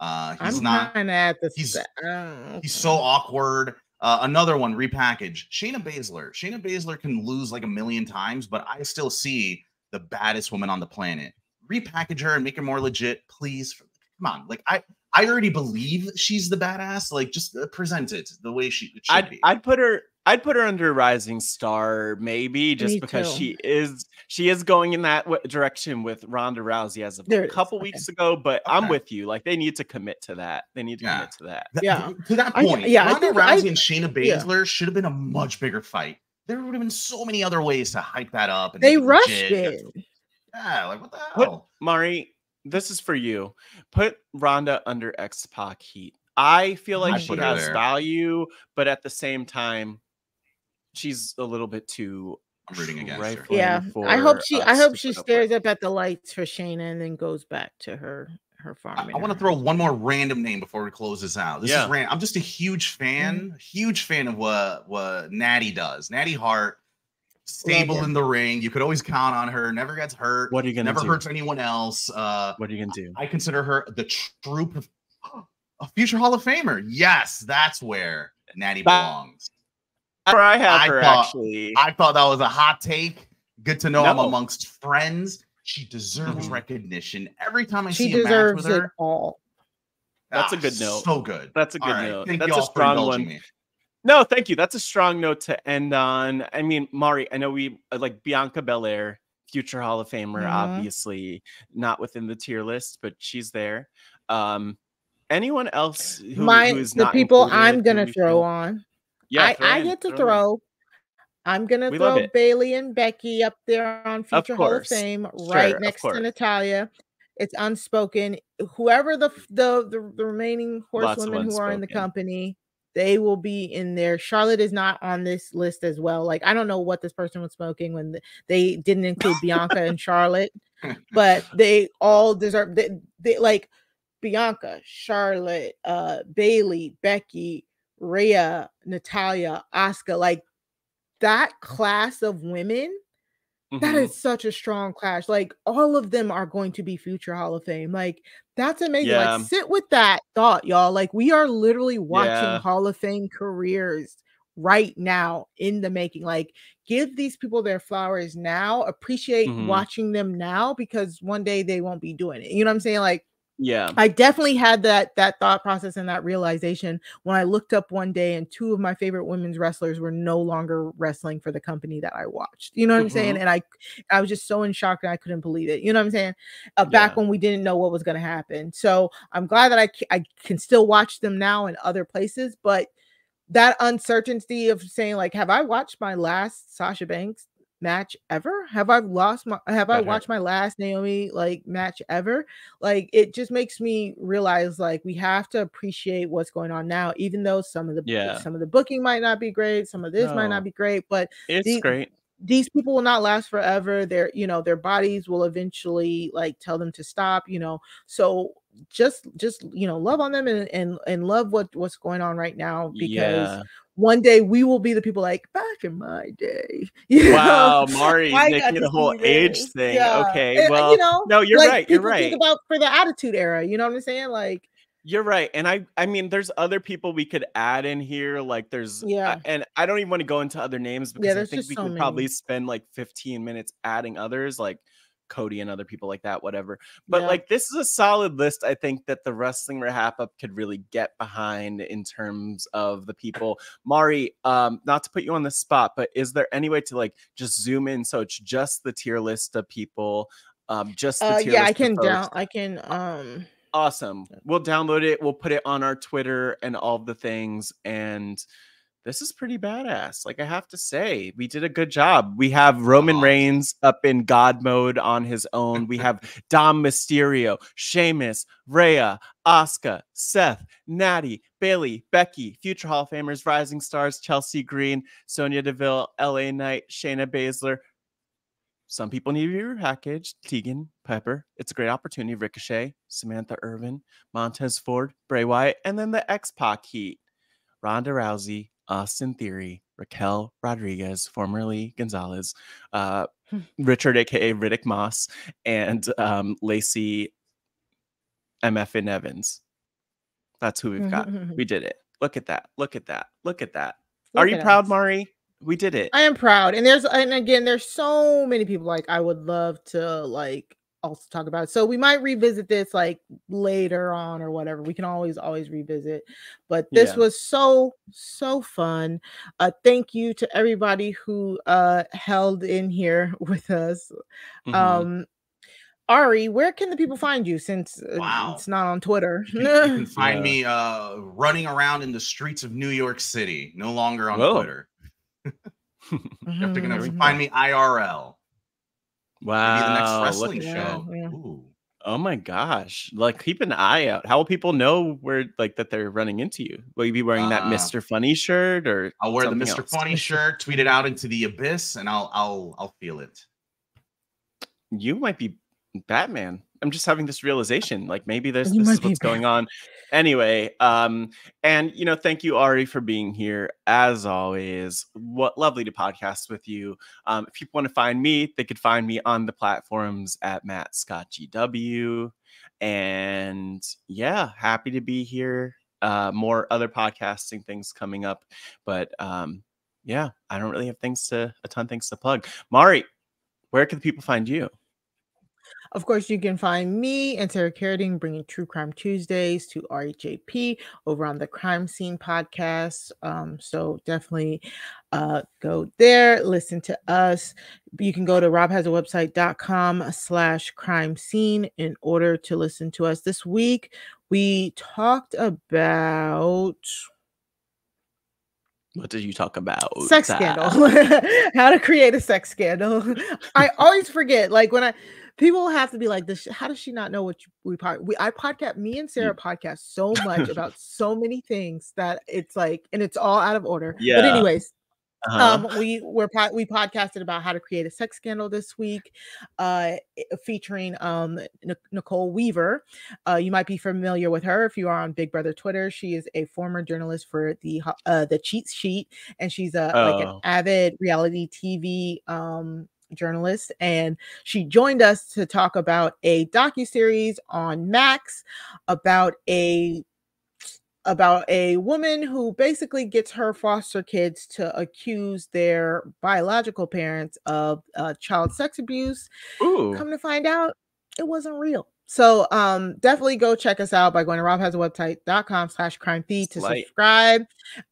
Uh, he's I'm not at this. He's, oh. he's so awkward. Uh, another one repackage. Shayna Baszler. Shayna Baszler can lose like a million times, but I still see the baddest woman on the planet. Repackage her and make her more legit, please. Come on, like I. I already believe she's the badass. Like, just present it the way she it should I'd, be. I'd put her. I'd put her under a rising star, maybe, just Me because too. she is. She is going in that direction with Ronda Rousey as of a couple is. weeks okay. ago. But okay. I'm with you. Like, they need to commit to that. They need to yeah. commit to that. Th yeah. To that point, I, yeah, Ronda Rousey I, and Shayna Baszler yeah. should have been a much bigger fight. There would have been so many other ways to hype that up. And they rushed legit. it. Yeah, like what the hell, put, Mari. This is for you. Put Ronda under X-Pac heat. I feel like I she has value, but at the same time, she's a little bit too. I'm rooting against her. Yeah, I hope she. I hope she stares up at the lights for Shayna and then goes back to her her farm. I, I want to throw one more random name before we close this out. This yeah. is random. I'm just a huge fan, mm-hmm. huge fan of what what Natty does. Natty Hart, stable in the ring. You could always count on her. Never gets hurt. What are you gonna never do? Hurts anyone else. Uh, what are you gonna do? I consider her the true a future Hall of Famer. Yes, that's where Natty belongs. That's where I have I her. Thought, actually, I thought that was a hot take. Good to know no. I'm amongst friends. She deserves mm-hmm. recognition every time I she see a match with her. She deserves it all. That's ah, a good note. So good. That's a good right. note. Thank That's a strong one. Me. No, thank you. That's a strong note to end on. I mean, Mari, I know we like Bianca Belair, future Hall of Famer, yeah. obviously not within the tier list, but she's there. Um, anyone else? Who, Mine, who is the not people I'm gonna throw should... on. Yeah, I, I get to throw. throw. I'm going to throw Bailey and Becky up there on future Hall of Fame, right next to Natalia. It's unspoken. Whoever the the, the, the remaining horsewomen who are in the company, they will be in there. Charlotte is not on this list as well. Like, I don't know what this person was smoking when they didn't include Bianca and Charlotte, but they all deserve they, they like Bianca, Charlotte, uh, Bailey, Becky, Rhea, Natalia, Asuka, like that class of women, mm-hmm. that is such a strong clash. Like, all of them are going to be future Hall of Fame. Like, that's amazing. Yeah. Like, sit with that thought, y'all. Like, we are literally watching yeah. Hall of Fame careers right now in the making. Like, give these people their flowers now. Appreciate mm-hmm. watching them now, because one day they won't be doing it. You know what I'm saying? Like, yeah, I definitely had that that thought process and that realization when I looked up one day and two of my favorite women's wrestlers were no longer wrestling for the company that I watched. You know what mm-hmm. I'm saying? And I I was just so in shock that I couldn't believe it. You know what I'm saying? Uh, back yeah. when we didn't know what was going to happen. So I'm glad that I, I can still watch them now in other places. But that uncertainty of saying, like, have I watched my last Sasha Banks match ever? Have I lost my have that I watched hurt. my last Naomi like match ever? Like, it just makes me realize, like, we have to appreciate what's going on now, even though some of the yeah. some of the booking might not be great, some of this no. might not be great, but it's the, great these people will not last forever. Their you know their bodies will eventually, like, tell them to stop, you know so just just you know love on them and and, and love what what's going on right now, because yeah. one day we will be the people like, back in my day. You wow, know? Mari making it a whole age thing. Yeah. Okay, and, well, you know, no, you're like, right. You're right. Think about for the Attitude Era. You know what I'm saying? Like, you're right. And I, I mean, there's other people we could add in here. Like, there's, yeah. Uh, and I don't even want to go into other names, because yeah, I think we so could many. probably spend like fifteen minutes adding others, like Cody and other people like that, whatever. But yeah. like, this is a solid list, I think, that the Wrestling Wrap Up could really get behind in terms of the people. Mari, um, not to put you on the spot, but is there any way to, like, just zoom in so it's just the tier list of people? Um, just the uh, tier yeah, list I can down, I can. Um... Awesome. We'll download it. We'll put it on our Twitter and all the things. And this is pretty badass. Like, I have to say, we did a good job. We have Roman Reigns up in God mode on his own. We have Dom Mysterio, Sheamus, Rhea, Asuka, Seth, Natty, Bailey, Becky, future Hall of Famers, Rising Stars, Chelsea Green, Sonya Deville, L A. Knight, Shayna Baszler. Some people need to be repackaged. Tegan, Piper. It's a great opportunity. Ricochet, Samantha Irvin, Montez Ford, Bray Wyatt, and then the X-Pac heat. Ronda Rousey, Austin Theory, Raquel Rodriguez, formerly Gonzalez, uh, Richard, a k a. Riddick Moss, and um, Lacey M F N Evans. That's who we've got. We did it. Look at that. Look at that. Look at that. Look Are you proud, us. Mari? We did it. I am proud. And there's, and again, there's so many people, like, I would love to, like, also talk about it. So we might revisit this, like, later on or whatever. We can always always revisit, but this yeah. was so so fun. Uh thank you to everybody who uh held in here with us. Mm-hmm. um Ari, where can the people find you, since wow. it's not on Twitter? You can, you can find yeah. me uh running around in the streets of New York City, no longer on Whoa. Twitter. You're mm-hmm. gonna find me I R L. Wow! Maybe the next wrestling show. Yeah, yeah. Ooh. Oh my gosh! Like, keep an eye out. How will people know where, like, that they're running into you? Will you be wearing uh, that Mister Funny shirt, or I'll wear the Mister Else? Funny shirt, tweet it out into the abyss, and I'll I'll I'll feel it. You might be Batman. I'm just having this realization, like maybe there's, this is what's going on. Anyway, um, and you know, thank you, Ari, for being here as always. What lovely to podcast with you. Um, if people want to find me, they could find me on the platforms at Matt Scott G W. And yeah, happy to be here. Uh, more other podcasting things coming up, but um, yeah, I don't really have things to a ton of things to plug. Mari, where can people find you? Of course, you can find me and Sarah Carradine bringing True Crime Tuesdays to R H A P over on the Crime Scene podcast. Um, so definitely uh, go there, listen to us. You can go to robhasawebsite.com slash crime scene in order to listen to us. This week, we talked about... What did you talk about? Sex scandal. How to create a sex scandal. I always forget. Like when I, people have to be like, "This. How does she not know what you, we pod? We I podcast. Me and Sarah podcast so much about so many things that it's like, and it's all out of order. Yeah. But anyways. Uh-huh. Um, we were we podcasted about how to create a sex scandal this week, uh, featuring um N Nicole Weaver. Uh, you might be familiar with her if you are on Big Brother Twitter. She is a former journalist for the uh, the Cheat Sheet, and she's a oh. like an avid reality T V um journalist. And she joined us to talk about a docuseries on Max about a. about a woman who basically gets her foster kids to accuse their biological parents of uh, child sex abuse. Ooh. Come to find out, it wasn't real. So um, definitely go check us out by going to robhasawebsite.com slash crime feed to Light. subscribe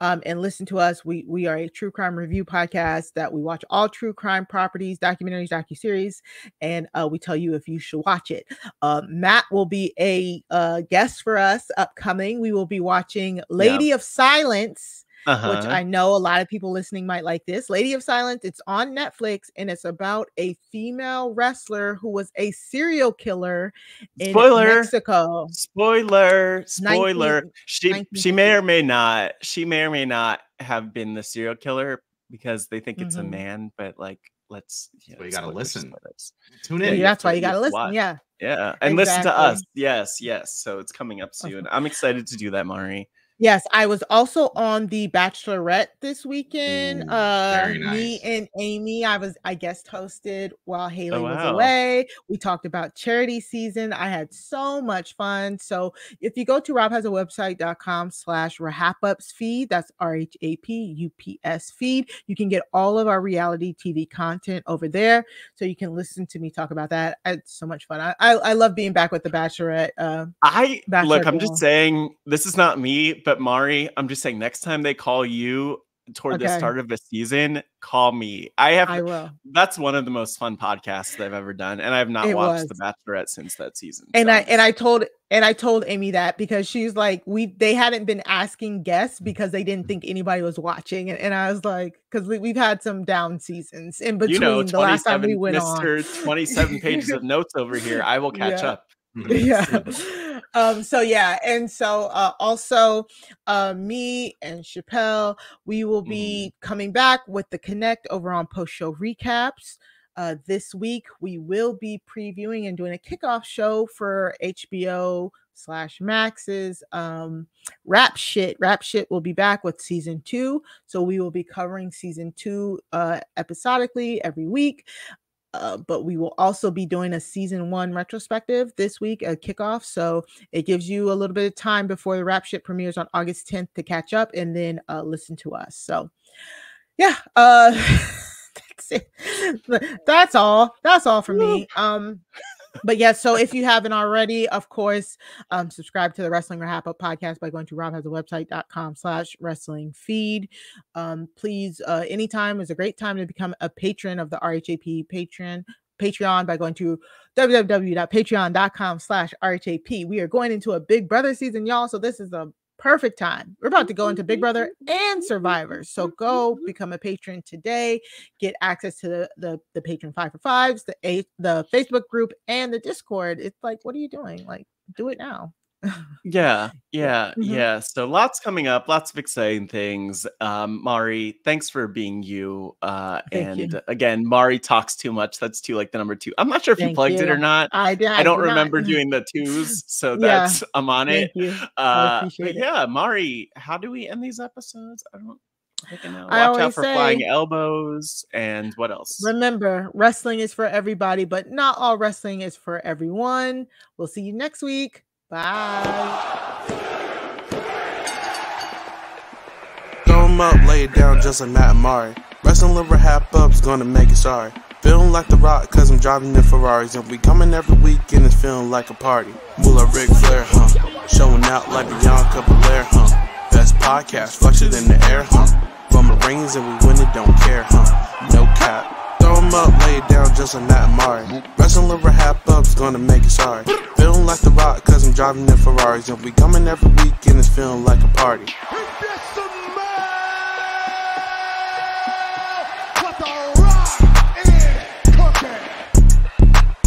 um, and listen to us. We we are a true crime review podcast that we watch all true crime properties, documentaries, docuseries, and uh, we tell you if you should watch it. Uh, Matt will be a uh, guest for us upcoming. We will be watching Lady yep. of Silence. Uh-huh. Which I know a lot of people listening might like this. Lady of Silence, it's on Netflix, and it's about a female wrestler who was a serial killer in spoiler. Mexico. Spoiler, spoiler. nineteen, she nineteen she may or may not, she may or may not have been the serial killer because they think it's mm-hmm. a man, but like let's you, know, you gotta listen. Tune in. Yeah, that's why you gotta listen. Watch. Yeah. Yeah. And exactly. listen to us. Yes, yes. So it's coming up soon. Uh-huh. I'm excited to do that, Mari. Yes, I was also on The Bachelorette this weekend. Mm, uh, very nice. Me and Amy, I was I guest hosted while Haley oh, wow. was away. We talked about charity season. I had so much fun. So if you go to robhasawebsite.com slash Rahapup's feed, that's R H A P U P S feed, you can get all of our reality T V content over there. So you can listen to me talk about that. I had so much fun. I I, I love being back with The Bachelorette. Uh, I Bachelorette look, I'm girl. just saying this is not me, but But Mari, I'm just saying next time they call you toward okay. the start of the season, call me. I have I will. That's one of the most fun podcasts that I've ever done. And I have not it watched was. The Bachelorette since that season. And so. I and I told and I told Amy that because she's like, we they hadn't been asking guests because they didn't think anybody was watching. And, and I was like, because we, we've had some down seasons in between you know, the last time we went Mister on. twenty-seven pages of notes over here. I will catch yeah. up. yeah um so yeah and so uh also uh me and Chappelle, we will be mm. coming back with the Connect over on Post Show Recaps. Uh this week we will be previewing and doing a kickoff show for H B O slash Max's um Rap Shit. Rap Shit will be back with season two, so we will be covering season two uh episodically every week. Uh, but we will also be doing a season one retrospective this week, a kickoff. So it gives you a little bit of time before the Rap Shit premieres on August tenth to catch up and then uh, listen to us. So yeah, uh, that's it. That's all. That's all for me. Um, but yeah, so if you haven't already, of course, um, subscribe to the Wrestling Wrap Up podcast by going to robhasawebsite.com slash wrestling feed. Um, please, uh, anytime is a great time to become a patron of the R H A P patron Patreon by going to www.patreon.com slash RHAP. We are going into a Big Brother season, y'all. So this is a perfect time. We're about to go into Big Brother and Survivor. So go become a patron today. Get access to the the, the patron five for fives, the eight, the Facebook group, and the Discord. It's like, what are you doing? Like, do it now. yeah, yeah, mm-hmm. yeah. So lots coming up, lots of exciting things. Um, Mari, thanks for being you. Uh, Thank and you. Again, Mari talks too much. That's two, like the number two. I'm not sure if Thank you plugged you. it or not. I, I, I don't remember not. doing the twos, so that's yeah. I'm on it. Thank you. Uh, but yeah, Mari, how do we end these episodes? I don't. I Watch out for say, flying elbows and what else? Remember, wrestling is for everybody, but not all wrestling is for everyone. We'll see you next week. Bye. Thumb up, lay it down just like Matt and Mari. Wrestling liver half up's gonna make it sorry. Feeling like The Rock cause I'm driving the Ferraris, and we coming every weekend, it's feeling like a party. Mula like Ric Flair, huh? Showing out like Bianca Belair, huh? Best podcast, flush it in the air, huh? Roman Reigns and we win it, don't care, huh? No cap. Throw him up, lay it down just like Matt and Mari. Wrestling liver half up's gonna make it sorry. Feeling like The Rock cause I'm driving the Ferraris, and we coming every weekend, it's feeling like a party.